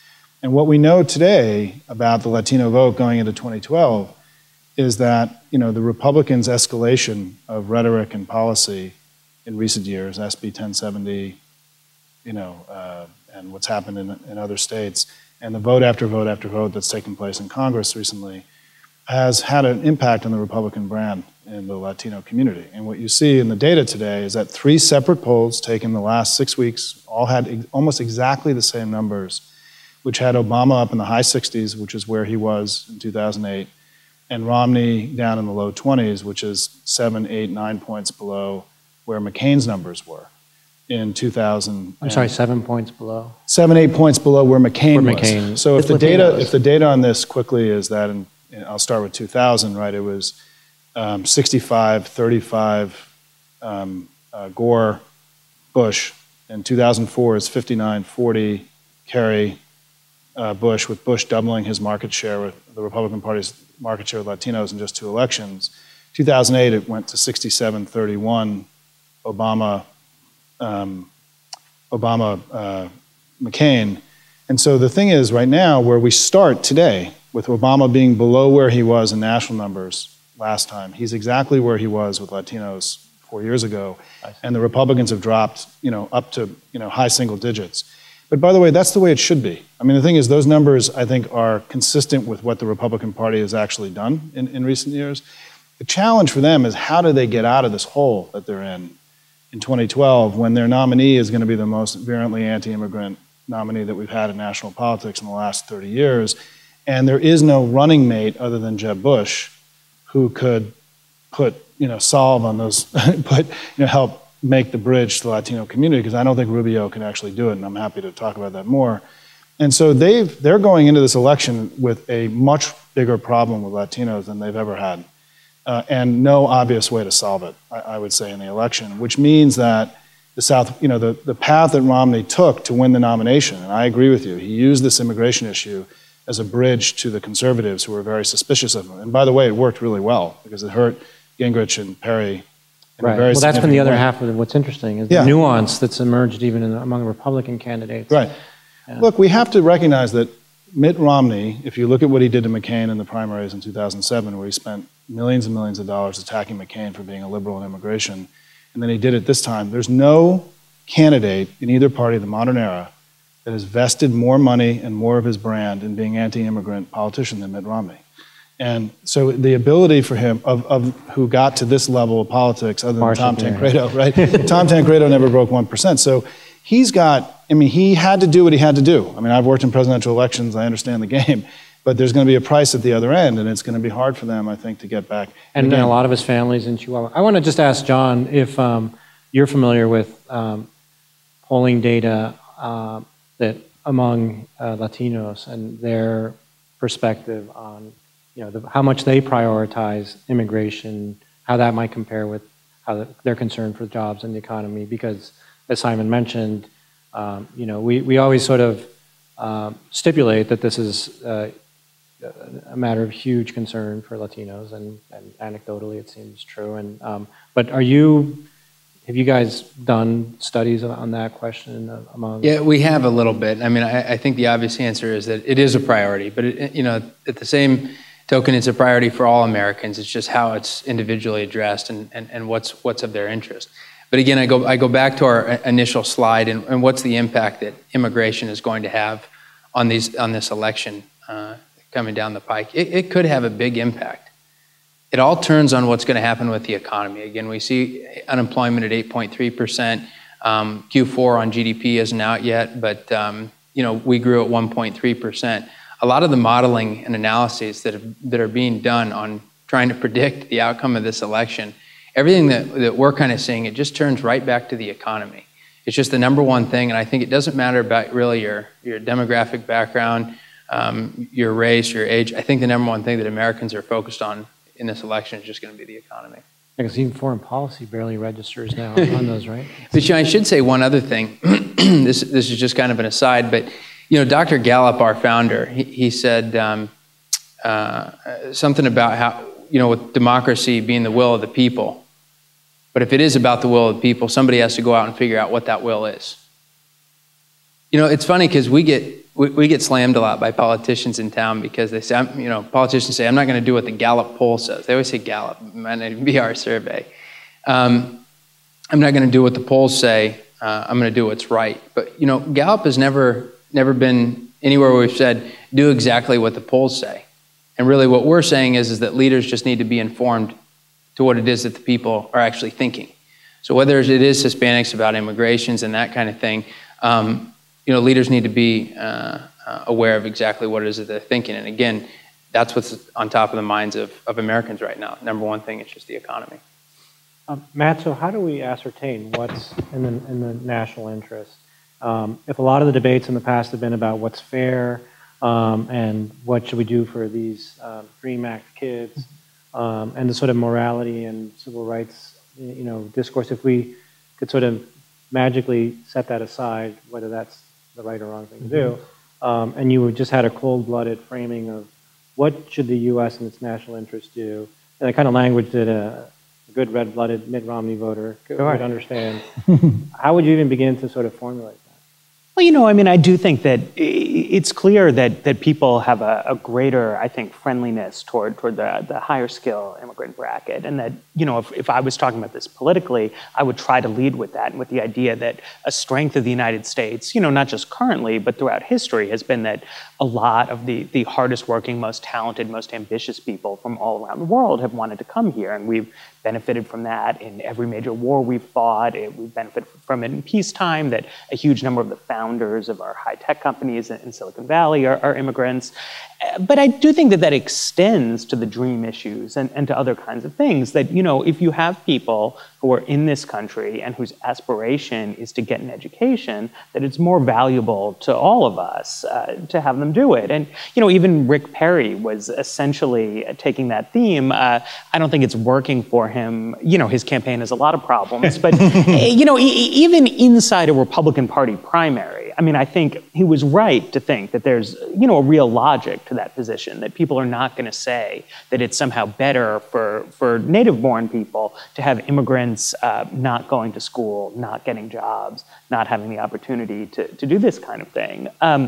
And what we know today about the Latino vote going into twenty twelve is that, you know, the Republicans' escalation of rhetoric and policy in recent years, S B ten seventy, you know, uh, and what's happened in, in other states, and the vote after vote after vote that's taken place in Congress recently has had an impact on the Republican brand in the Latino community. And what you see in the data today is that three separate polls taken the last six weeks all had ex- almost exactly the same numbers, which had Obama up in the high sixties, which is where he was in two thousand eight, and Romney down in the low twenties, which is seven, eight, nine points below where McCain's numbers were in two thousand. I'm sorry, seven points below. Seven, eight points below where McCain, where McCain was. So if the data, if the data on this quickly is that, and I'll start with two thousand, right? It was um, sixty-five, thirty-five um, uh, Gore, Bush. In two thousand four is fifty-nine, forty Kerry, uh, Bush, with Bush doubling his market share with the Republican Party's market share of Latinos in just two elections. two thousand eight, it went to sixty-seven, thirty-one. Obama, um, Obama, uh, McCain. And so the thing is right now where we start today with Obama being below where he was in national numbers last time, he's exactly where he was with Latinos four years ago. And the Republicans have dropped, you know, up to, you know, high single digits. But by the way, that's the way it should be. I mean, the thing is those numbers I think are consistent with what the Republican Party has actually done in, in recent years. The challenge for them is how do they get out of this hole that they're in in twenty twelve, when their nominee is going to be the most virulently anti-immigrant nominee that we've had in national politics in the last thirty years, and there is no running mate other than Jeb Bush, who could put, you know, solve on those, put, you know, help make the bridge to the Latino community, because I don't think Rubio can actually do it, and I'm happy to talk about that more. And so they've, they're going into this election with a much bigger problem with Latinos than they've ever had. Uh, and no obvious way to solve it, I, I would say, in the election, which means that the South, you know, the, the path that Romney took to win the nomination, and I agree with you, he used this immigration issue as a bridge to the conservatives who were very suspicious of him. And by the way, it worked really well because it hurt Gingrich and Perry. In right. a very well, that's been the other way. half of what's interesting is the yeah. nuance that's emerged even in, among the Republican candidates. Right. Yeah. Look, we have to recognize that Mitt Romney, if you look at what he did to McCain in the primaries in two thousand seven, where he spent millions and millions of dollars attacking McCain for being a liberal on immigration, and then he did it this time. There's no candidate in either party of the modern era that has vested more money and more of his brand in being anti-immigrant politician than Mitt Romney. And so the ability for him, of, of who got to this level of politics, other than Marshall Tom Tancredo, right? Tom Tancredo never broke one percent. So he's got, I mean, he had to do what he had to do. I mean, I've worked in presidential elections, I understand the game, but there's going to be a price at the other end, and it's going to be hard for them, I think, to get back. And again, a lot of his family's in Chihuahua. I want to just ask John if um, you're familiar with um, polling data uh, that among uh, Latinos and their perspective on, you know, the, how much they prioritize immigration, how that might compare with how the, their concern for jobs and the economy. Because, as Simon mentioned, um, you know, we, we always sort of uh, stipulate that this is uh, a matter of huge concern for Latinos, and, and anecdotally it seems true. And um, but are you? Have you guys done studies on that question among? Yeah, we have a little bit. I mean, I, I think the obvious answer is that it is a priority, but it, you know, at the same token, it's a priority for all Americans. It's just how it's individually addressed and, and, and what's what's of their interest. But again, I go I go back to our initial slide and, and what's the impact that immigration is going to have on these on this election uh, coming down the pike. It, it could have a big impact. It all turns on what's going to happen with the economy. Again, we see unemployment at eight point three percent. Um, Q four on G D P isn't out yet, but um, you know, we grew at one point three percent. A lot of the modeling and analyses that, have, that are being done on trying to predict the outcome of this election, everything that, that we're kind of seeing, it just turns right back to the economy. It's just the number one thing, and I think it doesn't matter about really your, your demographic background, um, your race, your age. I think the number one thing that Americans are focused on in this election is just going to be the economy. Because even foreign policy barely registers now on those, right? But I should say one other thing. this, this is just kind of an aside, but you know, Doctor Gallup, our founder, he, he said um, uh, something about how, you know, with democracy being the will of the people. But if it is about the will of the people, somebody has to go out and figure out what that will is. You know, it's funny because we get We, we get slammed a lot by politicians in town because they say, I'm, you know, politicians say, I'm not going to do what the Gallup poll says. They always say Gallup, it might not even be our survey. Um, I'm not going to do what the polls say. Uh, I'm going to do what's right. But you know, Gallup has never, never been anywhere where we've said, do exactly what the polls say. And really, what we're saying is, is that leaders just need to be informed to what it is that the people are actually thinking. So whether it is Hispanics about immigrations and that kind of thing. Um, You know, leaders need to be uh, uh, aware of exactly what it is that they're thinking. And again, that's what's on top of the minds of, of Americans right now. Number one thing is just the economy. Um, Matt, so how do we ascertain what's in the, in the national interest? Um, if a lot of the debates in the past have been about what's fair um, and what should we do for these um, Dream Act kids um, and the sort of morality and civil rights, you know, discourse, if we could sort of magically set that aside, whether that's the right or wrong thing to do, um, and you just had a cold-blooded framing of what should the U S and its national interests do, and the kind of language that a good red-blooded Mitt Romney voter could understand. How would you even begin to sort of formulate that? Well, you know, I mean, I do think that it's clear that, that people have a, a greater, I think, friendliness toward, toward the, the higher skill immigrant bracket. And that, you know, if, if I was talking about this politically, I would try to lead with that and with the idea that a strength of the United States, you know, not just currently, but throughout history has been that a lot of the, the hardest working, most talented, most ambitious people from all around the world have wanted to come here. And we've benefited from that in every major war we've fought. It, we benefit from it in peacetime, that a huge number of the founders of our high-tech companies in, in Silicon Valley are, are immigrants. But I do think that that extends to the dream issues and, and to other kinds of things that, you know, if you have people who are in this country and whose aspiration is to get an education, that it's more valuable to all of us uh, to have them do it. And, you know, even Rick Perry was essentially taking that theme. Uh, I don't think it's working for him. Him, you know, his campaign has a lot of problems, but, you know, e even inside a Republican Party primary, I mean, I think he was right to think that there's, you know, a real logic to that position, that people are not going to say that it's somehow better for, for native-born people to have immigrants uh, not going to school, not getting jobs, not having the opportunity to, to do this kind of thing. Um,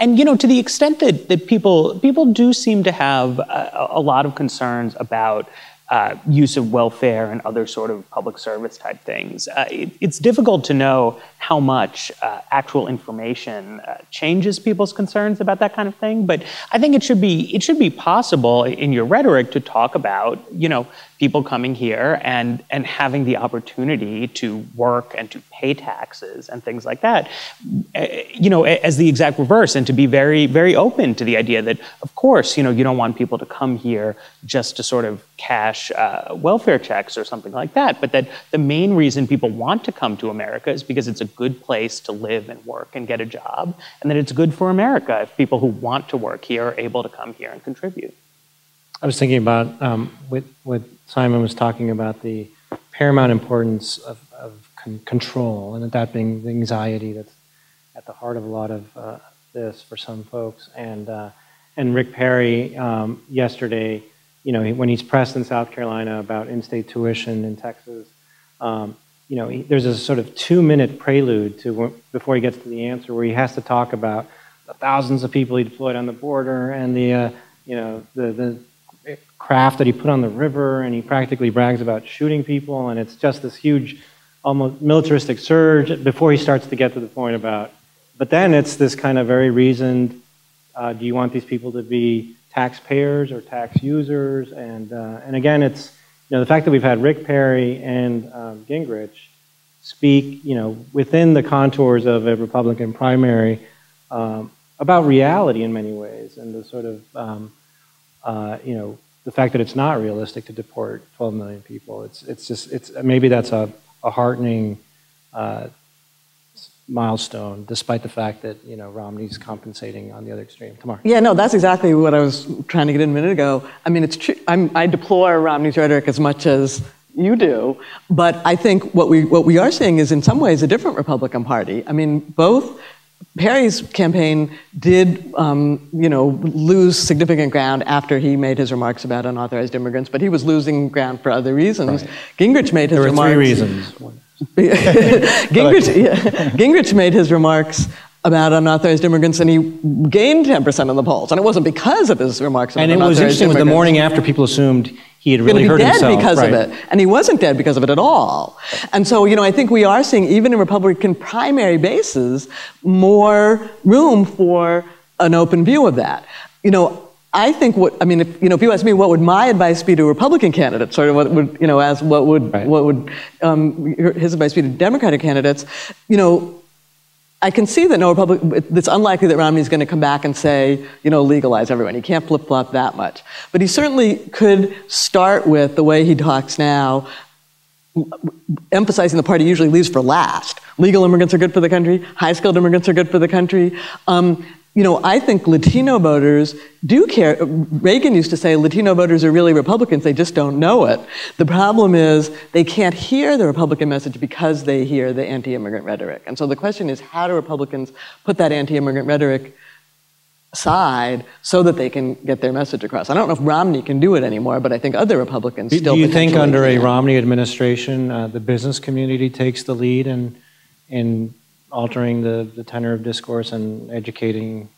And, you know, to the extent that, that people, people do seem to have a, a lot of concerns about uh, use of welfare and other sort of public service type things. Uh, it, it's difficult to know how much uh, actual information uh, changes people's concerns about that kind of thing. But I think it should be it should be possible in your rhetoric to talk about, you know, people coming here and, and having the opportunity to work and to pay taxes and things like that, you know, as the exact reverse, and to be very, very open to the idea that, of course, you know, you don't want people to come here just to sort of cash uh, welfare checks or something like that, but that the main reason people want to come to America is because it's a good place to live and work and get a job, and that it's good for America if people who want to work here are able to come here and contribute. I was thinking about um, what, what Simon was talking about, the paramount importance of, of con control, and that being the anxiety that's at the heart of a lot of uh, this for some folks. And uh, and Rick Perry um, yesterday, you know, he, when he's pressed in South Carolina about in-state tuition in Texas, um, you know, he, there's a sort of two-minute prelude to before he gets to the answer, where he has to talk about the thousands of people he deployed on the border and the uh, you know the the craft that he put on the river, and he practically brags about shooting people, and it's just this huge, almost militaristic surge before he starts to get to the point about, but then it's this kind of very reasoned, uh, do you want these people to be taxpayers or tax users? And, uh, and again, it's, you know, the fact that we've had Rick Perry and um, Gingrich speak, you know, within the contours of a Republican primary um, about reality in many ways, and the sort of, um, uh, you know, the fact that it's not realistic to deport twelve million people. It's, it's just, it's, maybe that's a, a heartening uh, milestone, despite the fact that, you know, Romney's compensating on the other extreme. Tamar. Yeah, no, that's exactly what I was trying to get in a minute ago. I mean, it's true. I'm, I deplore Romney's rhetoric as much as you do, but I think what we, what we are seeing is in some ways a different Republican Party. I mean, both Perry's campaign did, um, you know, lose significant ground after he made his remarks about unauthorized immigrants, but he was losing ground for other reasons. Right. Gingrich made his there remarks. There were three reasons. Gingrich, yeah, Gingrich made his remarks about unauthorized immigrants, and he gained ten percent of the polls, and it wasn't because of his remarks about unauthorized immigrants. And it was interesting, with the morning after, people assumed he had really hurt himself. He was dead because right. of it, and he wasn't dead because of it at all. And so, you know, I think we are seeing, even in Republican primary bases, more room for an open view of that. You know, I think what, I mean, if, you know, if you ask me what would my advice be to a Republican candidate, sort of what would, you know, as what would, right. what would um, his advice be to Democratic candidates, you know, I can see that no Republican, it's unlikely that Romney's going to come back and say, you know, legalize everyone. He can't flip-flop that much. But he certainly could start with, the way he talks now, emphasizing the party usually leaves for last. Legal immigrants are good for the country. High-skilled immigrants are good for the country. Um, you know, I think Latino voters do care. Reagan used to say Latino voters are really Republicans, they just don't know it. The problem is they can't hear the Republican message because they hear the anti-immigrant rhetoric. And so the question is, how do Republicans put that anti-immigrant rhetoric aside so that they can get their message across? I don't know if Romney can do it anymore, but I think other Republicans do, still do you think under can. a Romney administration, uh, the business community takes the lead in, in altering the, the tenor of discourse and educating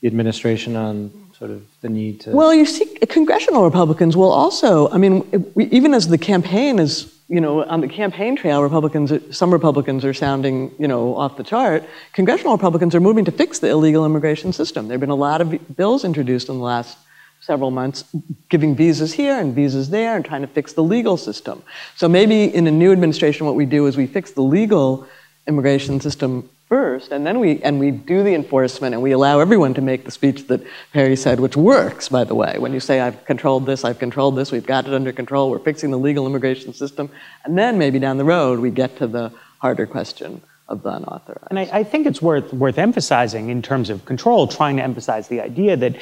the administration on sort of the need to... Well, you see, congressional Republicans will also, I mean, even as the campaign is, you know, on the campaign trail, Republicans, some Republicans are sounding, you know, off the chart. Congressional Republicans are moving to fix the illegal immigration system. There have been a lot of bills introduced in the last several months, giving visas here and visas there and trying to fix the legal system. So maybe in a new administration, what we do is we fix the legal immigration system first, and then we and we do the enforcement, and we allow everyone to make the speech that Perry said, which works, by the way. When you say, I've controlled this, I've controlled this, we've got it under control, we're fixing the legal immigration system, and then maybe down the road we get to the harder question of the unauthorized. And I, I think it's worth, worth emphasizing, in terms of control, trying to emphasize the idea that,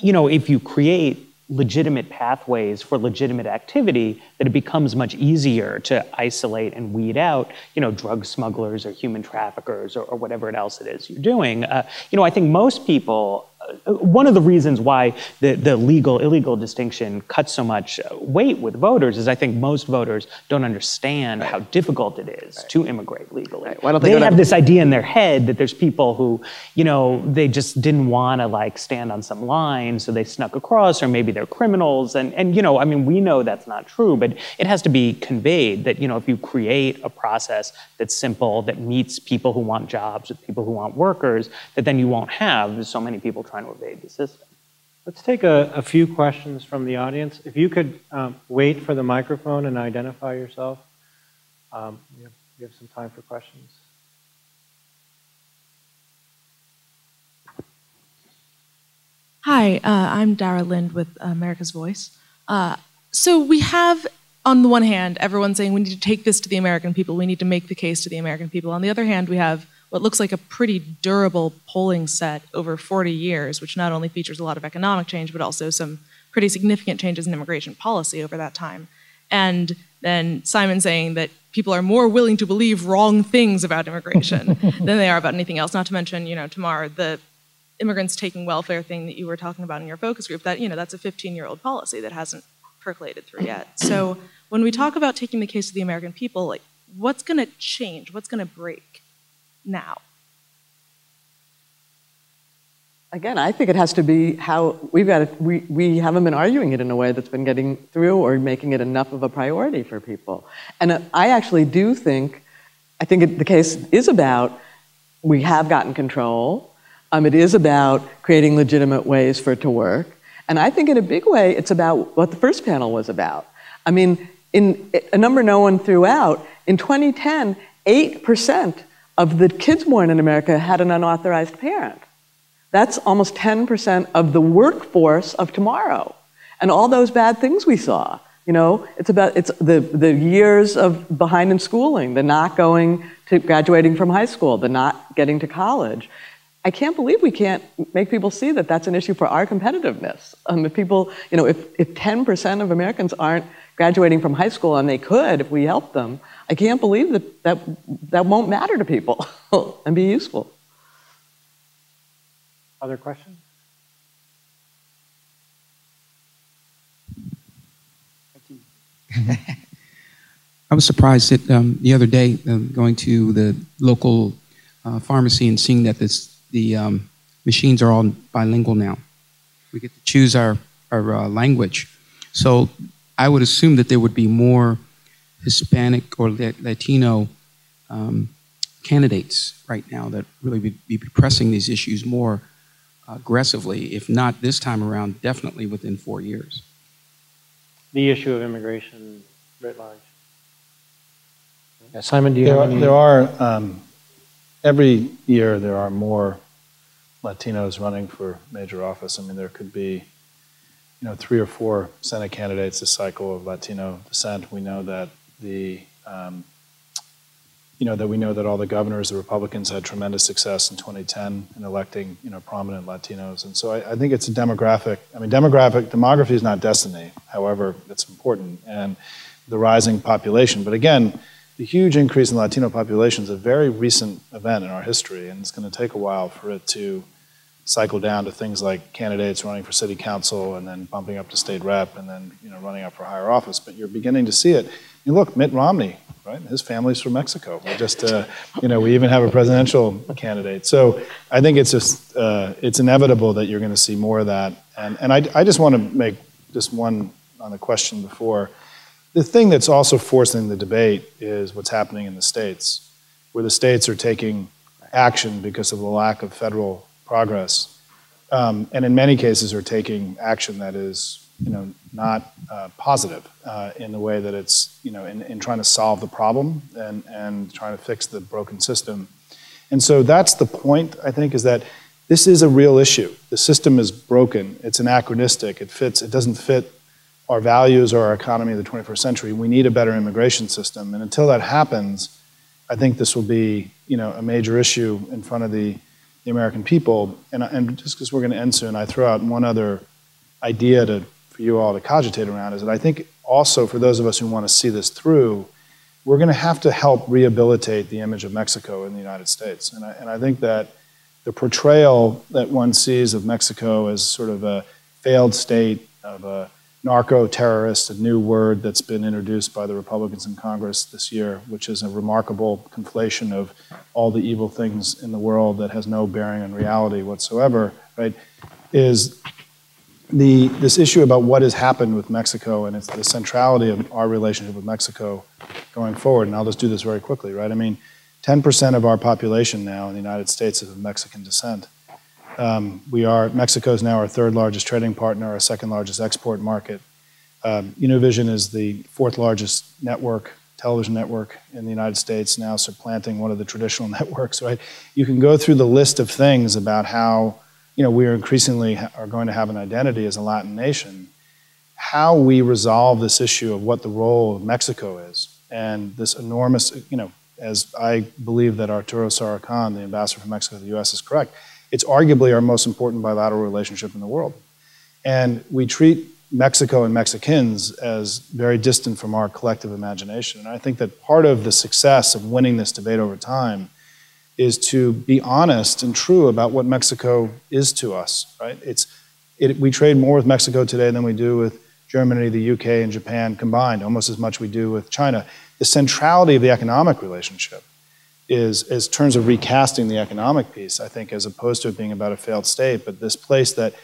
you know, if you create legitimate pathways for legitimate activity, that it becomes much easier to isolate and weed out, you know, drug smugglers or human traffickers or, or whatever else it is you're doing. Uh, you know, I think most people one of the reasons why the, the legal illegal distinction cuts so much weight with voters is I think most voters don't understand right. how difficult it is right. to immigrate legally. Right. Why don't they they have to... this idea in their head that there's people who, you know, they just didn't want to like stand on some line, so they snuck across, or maybe they're criminals. And, and, you know, I mean, we know that's not true, but it has to be conveyed that, you know, if you create a process that's simple, that meets people who want jobs, with people who want workers, that then you won't have so many people trying to evade the system. Let's take a, a few questions from the audience. If you could um, wait for the microphone and identify yourself. Um, we have, we have some time for questions. Hi, uh, I'm Dara Lind with America's Voice. Uh, so we have, on the one hand, everyone saying we need to take this to the American people, we need to make the case to the American people. On the other hand, we have what looks like a pretty durable polling set over forty years, which not only features a lot of economic change, but also some pretty significant changes in immigration policy over that time. And then Simon saying that people are more willing to believe wrong things about immigration than they are about anything else, not to mention, you know, Tamar, the immigrants taking welfare thing that you were talking about in your focus group, that, you know, that's a fifteen-year-old policy that hasn't percolated through yet. So when we talk about taking the case to the American people, like, what's going to change? What's going to break now? Again, I think it has to be how we've got to, we, we haven't been arguing it in a way that's been getting through or making it enough of a priority for people. And I actually do think, I think it, the case is about we have gotten control. Um, it is about creating legitimate ways for it to work. And I think in a big way, it's about what the first panel was about. I mean, in a number no one threw out, in twenty ten, eight percent of the kids born in America had an unauthorized parent. That's almost ten percent of the workforce of tomorrow. And all those bad things we saw, you know, it's about, it's the, the years of behind in schooling, the not going to graduating from high school, the not getting to college. I can't believe we can't make people see that that's an issue for our competitiveness. Um, if people, you know, if, if ten percent of Americans aren't graduating from high school, and they could if we helped them, I can't believe that that, that won't matter to people and be useful. Other questions? I was surprised that um, the other day, um, going to the local uh, pharmacy and seeing that this, the um, machines are all bilingual now. We get to choose our, our uh, language. So I would assume that there would be more Hispanic or Latino um, candidates right now that really be, be pressing these issues more aggressively, if not this time around, definitely within four years. The issue of immigration writ large. Yeah, Simon, do you there have are, any? There are, um, every year there are more Latinos running for major office. I mean, there could be, you know, three or four Senate candidates this cycle of Latino descent. We know that the, um, you know, that we know that all the governors, the Republicans, had tremendous success in twenty ten in electing, you know, prominent Latinos. And so I, I think it's a demographic. I mean, demographic demography is not destiny. However, it's important, and the rising population. But again, the huge increase in Latino population is a very recent event in our history, and it's going to take a while for it to cycle down to things like candidates running for city council and then bumping up to state rep and then, you know, running up for higher office. But you're beginning to see it. And look, Mitt Romney, right? His family's from Mexico. We just, uh, you know, we even have a presidential candidate. So I think it's just, uh, it's inevitable that you're going to see more of that. And, and I, I just want to make just one on the question before. The thing that's also forcing the debate is what's happening in the states, where the states are taking action because of the lack of federal progress, um, and in many cases are taking action that is, you know, not uh, positive uh, in the way that it's, you know, in, in trying to solve the problem and, and trying to fix the broken system. And so that's the point, I think, is that this is a real issue. The system is broken. It's anachronistic. It fits, it doesn't fit our values or our economy of the twenty-first century. We need a better immigration system. And until that happens, I think this will be, you know, a major issue in front of the the American people. And, and just because we're going to end soon, I throw out one other idea to, for you all to cogitate around, is that I think also for those of us who want to see this through, we're going to have to help rehabilitate the image of Mexico in the United States. And I, and I think that the portrayal that one sees of Mexico as sort of a failed state, of a narco-terrorist, a new word that's been introduced by the Republicans in Congress this year, which is a remarkable conflation of all the evil things in the world that has no bearing on reality whatsoever, right, is the, this issue about what has happened with Mexico and it's the centrality of our relationship with Mexico going forward. And I'll just do this very quickly, right? I mean, ten percent of our population now in the United States is of Mexican descent. Um, we are, Mexico is now our third largest trading partner, our second largest export market. Um, Univision is the fourth largest network, television network in the United States, now supplanting one of the traditional networks, right? You can go through the list of things about how, you know, we are increasingly are going to have an identity as a Latin nation. How we resolve this issue of what the role of Mexico is and this enormous, you know, as I believe that Arturo Sarakan, the ambassador from Mexico to the U S, is correct, it's arguably our most important bilateral relationship in the world. And we treat Mexico and Mexicans as very distant from our collective imagination. And I think that part of the success of winning this debate over time is to be honest and true about what Mexico is to us, right? It's, it, we trade more with Mexico today than we do with Germany, the U K, and Japan combined, almost as much we do with China. The centrality of the economic relationship is, is in terms of recasting the economic piece, I think, as opposed to it being about a failed state, but this place that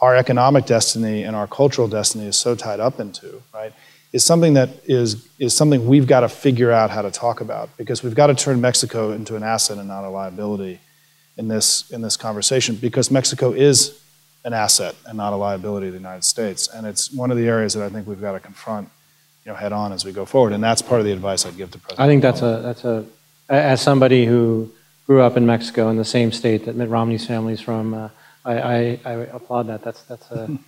our economic destiny and our cultural destiny is so tied up into, right, is something that is, is something we've got to figure out how to talk about, because we've got to turn Mexico into an asset and not a liability in this, in this conversation, because Mexico is an asset and not a liability of the United States. And it's one of the areas that I think we've got to confront, you know, head on as we go forward. And that's part of the advice I'd give to President Obama. I think that's a, that's a, as somebody who grew up in Mexico in the same state that Mitt Romney's family's from, uh, I, I, I applaud that. That's, that's a,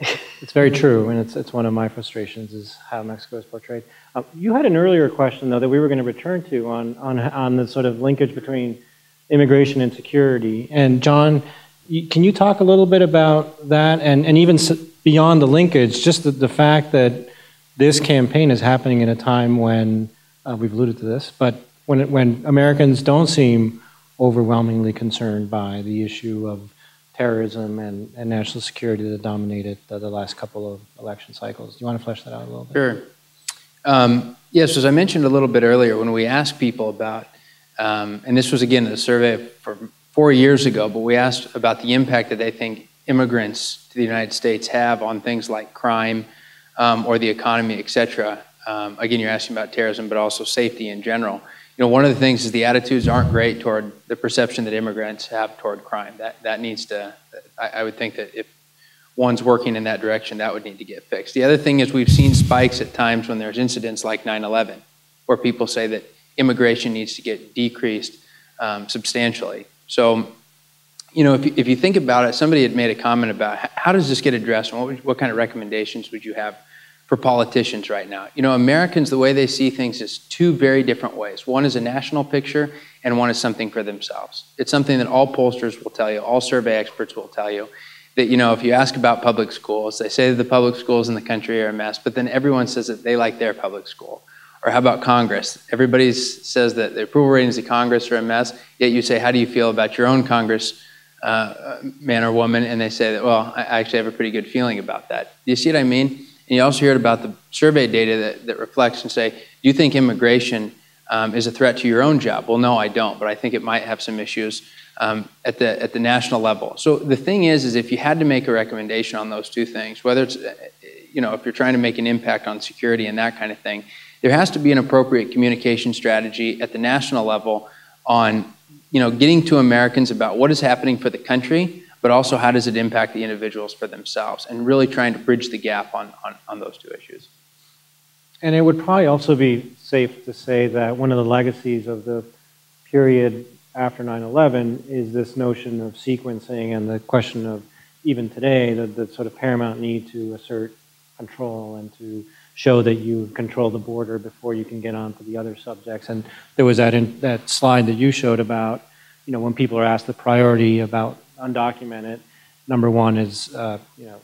it's very true. And it's, it's one of my frustrations is how Mexico is portrayed. Um, you had an earlier question though that we were going to return to on, on, on the sort of linkage between immigration and security. And John, can you talk a little bit about that, and, and even beyond the linkage, just the, the fact that this campaign is happening in a time when, uh, we've alluded to this, but when, it, when Americans don't seem overwhelmingly concerned by the issue of terrorism and, and national security that dominated the, the last couple of election cycles. Do you want to flesh that out a little bit? Sure. Um, yes, as I mentioned a little bit earlier, when we asked people about, um, and this was again a survey from four years ago, but we asked about the impact that they think immigrants to the United States have on things like crime um, or the economy, et cetera. Um, again, you're asking about terrorism, but also safety in general. You know, one of the things is the attitudes aren't great toward the perception that immigrants have toward crime. That, that needs to, I, I would think that if one's working in that direction, that would need to get fixed. The other thing is we've seen spikes at times when there's incidents like nine eleven, where people say that immigration needs to get decreased um, substantially. So, you know, if you, if you think about it, somebody had made a comment about how does this get addressed and what, would, what kind of recommendations would you have for politicians right now? You know, Americans, the way they see things is two very different ways. One is a national picture and one is something for themselves. It's something that all pollsters will tell you, all survey experts will tell you, that, you know, if you ask about public schools, they say that the public schools in the country are a mess, but then everyone says that they like their public school. Or how about Congress? Everybody says that the approval ratings of Congress are a mess, yet you say, how do you feel about your own Congress uh, man or woman? And they say that, well, I actually have a pretty good feeling about that. Do you see what I mean? And you also heard about the survey data that, that reflects and say, do you think immigration um, is a threat to your own job? Well, no, I don't, but I think it might have some issues um, at, the, at the national level. So the thing is, is if you had to make a recommendation on those two things, whether it's, you know, if you're trying to make an impact on security and that kind of thing, there has to be an appropriate communication strategy at the national level on, you know, getting to Americans about what is happening for the country, but also how does it impact the individuals for themselves, and really trying to bridge the gap on, on, on those two issues. And it would probably also be safe to say that one of the legacies of the period after nine eleven is this notion of sequencing and the question of, even today, the, the sort of paramount need to assert control and to show that you control the border before you can get on to the other subjects. And there was that, in, that slide that you showed about, you know, when people are asked the priority about undocumented, number one is, uh, you know,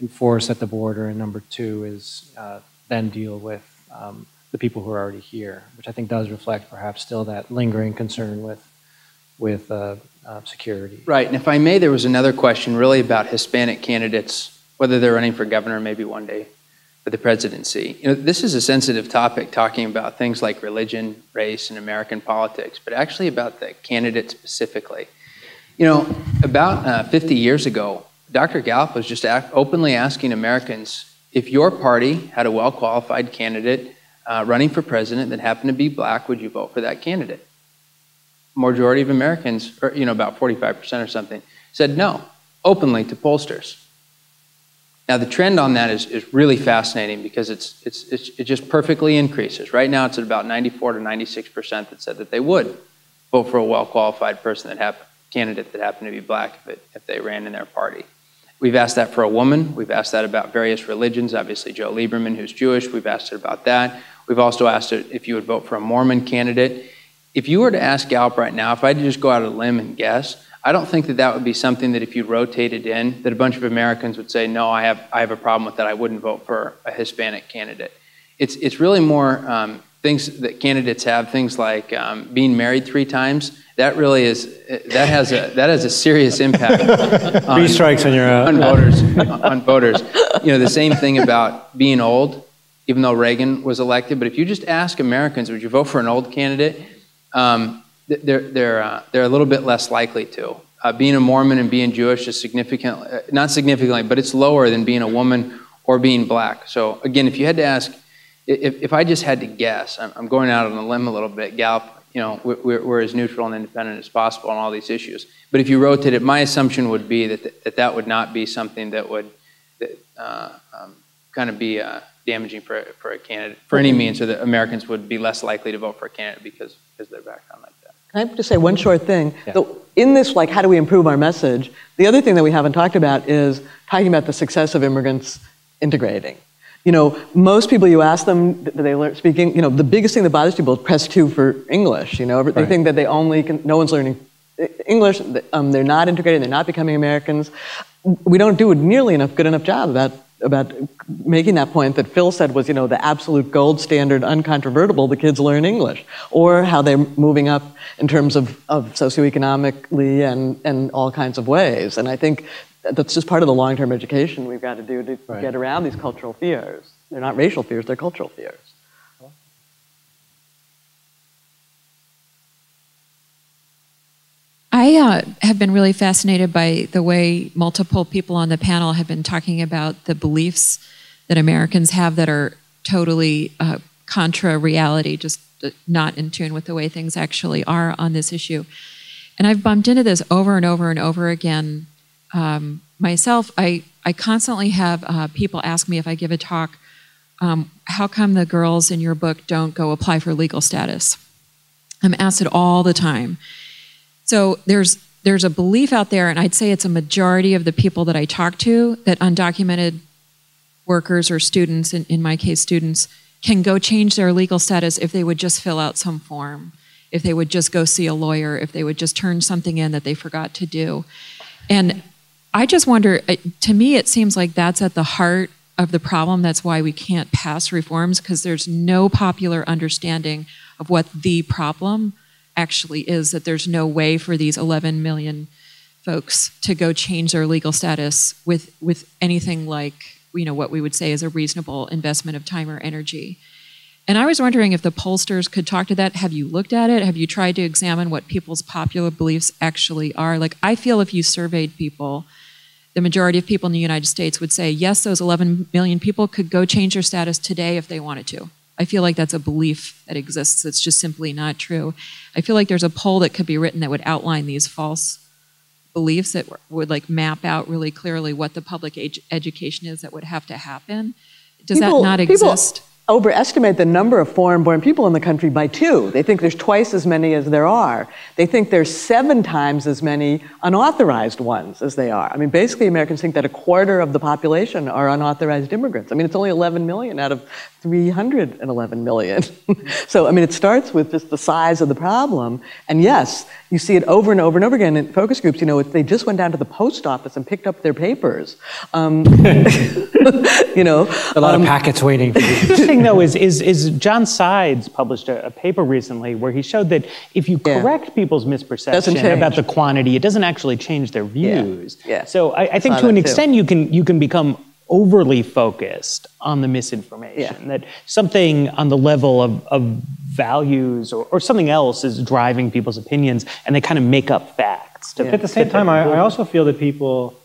enforce at the border, and number two is uh, then deal with um, the people who are already here, which I think does reflect perhaps still that lingering concern with, with uh, uh, security. Right, and if I may, there was another question really about Hispanic candidates, whether they're running for governor, maybe one day for the presidency. You know, this is a sensitive topic, talking about things like religion, race, and American politics, but actually about the candidate specifically. You know, about uh, fifty years ago, Doctor Gallup was just act- openly asking Americans, if your party had a well-qualified candidate uh, running for president that happened to be black, would you vote for that candidate? Majority of Americans, or, you know, about forty-five percent or something, said no, openly to pollsters. Now the trend on that is, is really fascinating because it's, it's, it's, it just perfectly increases. Right now it's at about ninety-four to ninety-six percent that said that they would vote for a well-qualified person that happened, candidate that happened to be black if, it, if they ran in their party. We've asked that for a woman. We've asked that about various religions. Obviously, Joe Lieberman, who's Jewish, we've asked it about that. We've also asked it if you would vote for a Mormon candidate. If you were to ask Gallup right now, if I had to just go out on a limb and guess, I don't think that that would be something that if you rotated in, that a bunch of Americans would say, no, I have I have a problem with that. I wouldn't vote for a Hispanic candidate. It's, it's really more um, things that candidates have, things like um, being married three times. That really is, that has a, that has a serious impact on, Three strikes on, your on voters. on voters. You know, the same thing about being old, even though Reagan was elected. But if you just ask Americans, would you vote for an old candidate, um, they're, they're, uh, they're a little bit less likely to. Uh, being a Mormon and being Jewish is significantly, not significantly, but it's lower than being a woman or being black. So again, if you had to ask, if, if I just had to guess, I'm, I'm going out on a limb a little bit, Gallup, you know, we're, we're as neutral and independent as possible on all these issues. But if you rotate it, my assumption would be that th that, that would not be something that would that, uh, um, kind of be uh, damaging for, for a candidate, for any means, so that Americans would be less likely to vote for a candidate because, because they're background like that. Can I just say one short thing? Yeah. So in this, like, how do we improve our message? The other thing that we haven't talked about is talking about the success of immigrants integrating. You know, most people you ask them, do they learn speaking? You know, the biggest thing that bothers people is press two for English. You know, they right. think that they only can, no one's learning English. Um, they're not integrated. They're not becoming Americans. We don't do a nearly enough good enough job about about making that point that Phil said was, you know, the absolute gold standard, uncontrovertible. The kids learn English, or how they're moving up in terms of of socioeconomically and and all kinds of ways. And I think that's just part of the long-term education we've got to do to right. get around these cultural fears. They're not racial fears, they're cultural fears. I uh, have been really fascinated by the way multiple people on the panel have been talking about the beliefs that Americans have that are totally uh, contra reality, just not in tune with the way things actually are on this issue. And I've bumped into this over and over and over again. Um, myself, I, I constantly have uh, people ask me if I give a talk, um, how come the girls in your book don't go apply for legal status? I'm asked it all the time. So there's, there's a belief out there, and I'd say it's a majority of the people that I talk to, that undocumented workers or students, in, in my case students, can go change their legal status if they would just fill out some form, if they would just go see a lawyer, if they would just turn something in that they forgot to do. And I just wonder, to me, it seems like that's at the heart of the problem. That's why we can't pass reforms, because there's no popular understanding of what the problem actually is, that there's no way for these eleven million folks to go change their legal status with, with anything like, you know, what we would say is a reasonable investment of time or energy. And I was wondering if the pollsters could talk to that. Have you looked at it? Have you tried to examine what people's popular beliefs actually are? Like, I feel if you surveyed people, the majority of people in the United States would say, yes, those eleven million people could go change their status today if they wanted to. I feel like that's a belief that exists. It's just simply not true. I feel like there's a poll that could be written that would outline these false beliefs, that would like map out really clearly what the public ed- education is that would have to happen. Does people, that not exist? People overestimate the number of foreign-born people in the country by two. They think there's twice as many as there are. They think there's seven times as many unauthorized ones as they are. I mean, basically, Americans think that a quarter of the population are unauthorized immigrants. I mean, it's only eleven million out of three hundred eleven million. So, I mean, it starts with just the size of the problem. And yes, You see it over and over and over again in focus groups. You know, they just went down to the post office and picked up their papers. Um, you know, a lot um, of packets waiting. The interesting though is is is John Sides published a, a paper recently where he showed that if you correct yeah. people's misperception about the quantity, it doesn't actually change their views. Yeah. Yeah. So I, I think to an extent too. you can you can become overly focused on the misinformation, yeah. that something on the level of, of values or, or something else is driving people's opinions, and they kind of make up facts. To yeah. At the same time, I, I also feel that people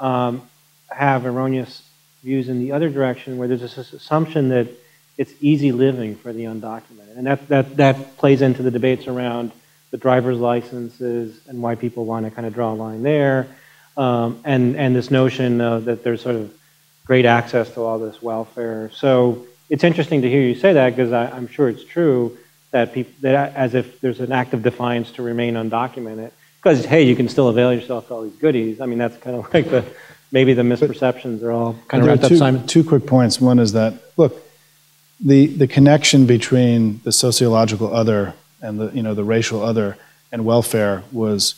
um, have erroneous views in the other direction, where there's this assumption that it's easy living for the undocumented. And that, that, that plays into the debates around the driver's licenses and why people want to kind of draw a line there, um, and, and this notion uh, that there's sort of great access to all this welfare. So it's interesting to hear you say that, because I'm sure it's true that, people, that as if there's an act of defiance to remain undocumented, because, hey, you can still avail yourself to all these goodies. I mean, that's kind of like the, maybe the misperceptions are all kind of wrapped up, Simon. Two quick points. One is that, look, the, the connection between the sociological other and the, you know, the racial other and welfare was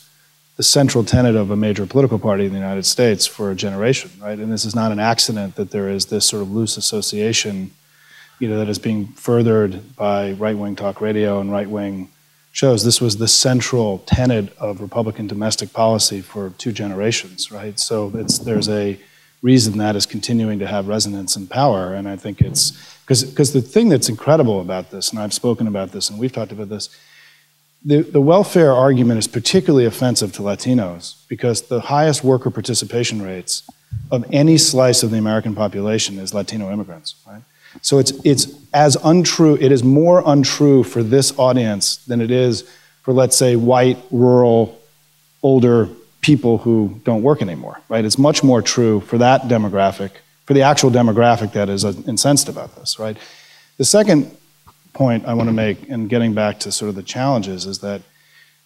the central tenet of a major political party in the United States for a generation, right? And this is not an accident that there is this sort of loose association, you know, that is being furthered by right-wing talk radio and right-wing shows. This was the central tenet of Republican domestic policy for two generations, right? So it's, there's a reason that is continuing to have resonance and power, and I think it's, because because the thing that's incredible about this, and I've spoken about this and we've talked about this, The, the welfare argument is particularly offensive to Latinos, because the highest worker participation rates of any slice of the American population is Latino immigrants, right? So it's, it's as untrue, it is more untrue for this audience than it is for, let's say, white, rural, older people who don't work anymore, right? It's much more true for that demographic, for the actual demographic that is incensed about this, right? The second point I want to make, and getting back to sort of the challenges, is that,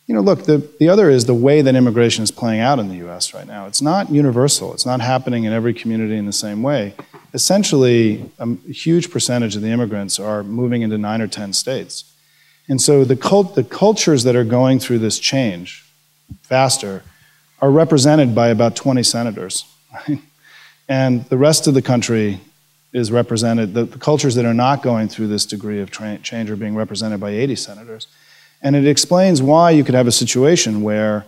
you know, look, the, the other is the way that immigration is playing out in the U S right now. It's not universal. It's not happening in every community in the same way. Essentially, a huge percentage of the immigrants are moving into nine or ten states. And so the, cult, the cultures that are going through this change faster are represented by about twenty senators, right? And the rest of the country is represented, the, the cultures that are not going through this degree of tra change are being represented by eighty senators. And it explains why you could have a situation where,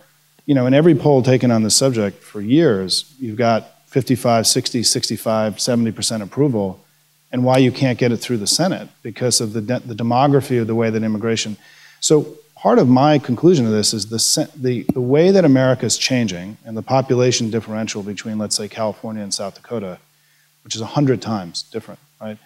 you know, in every poll taken on this subject for years, you've got fifty-five, sixty, sixty-five, seventy percent approval, and why you can't get it through the Senate because of the, de the demography of the way that immigration. So part of my conclusion to this is the, the, the way that America is changing and the population differential between, let's say, California and South Dakota, which is a hundred times different, right,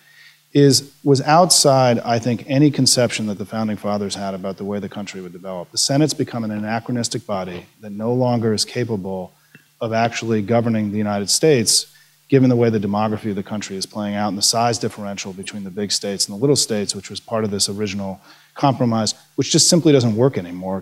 is, was outside, I think, any conception that the Founding Fathers had about the way the country would develop. The Senate's become an anachronistic body that no longer is capable of actually governing the United States, given the way the demography of the country is playing out and the size differential between the big states and the little states, which was part of this original compromise, which just simply doesn't work anymore.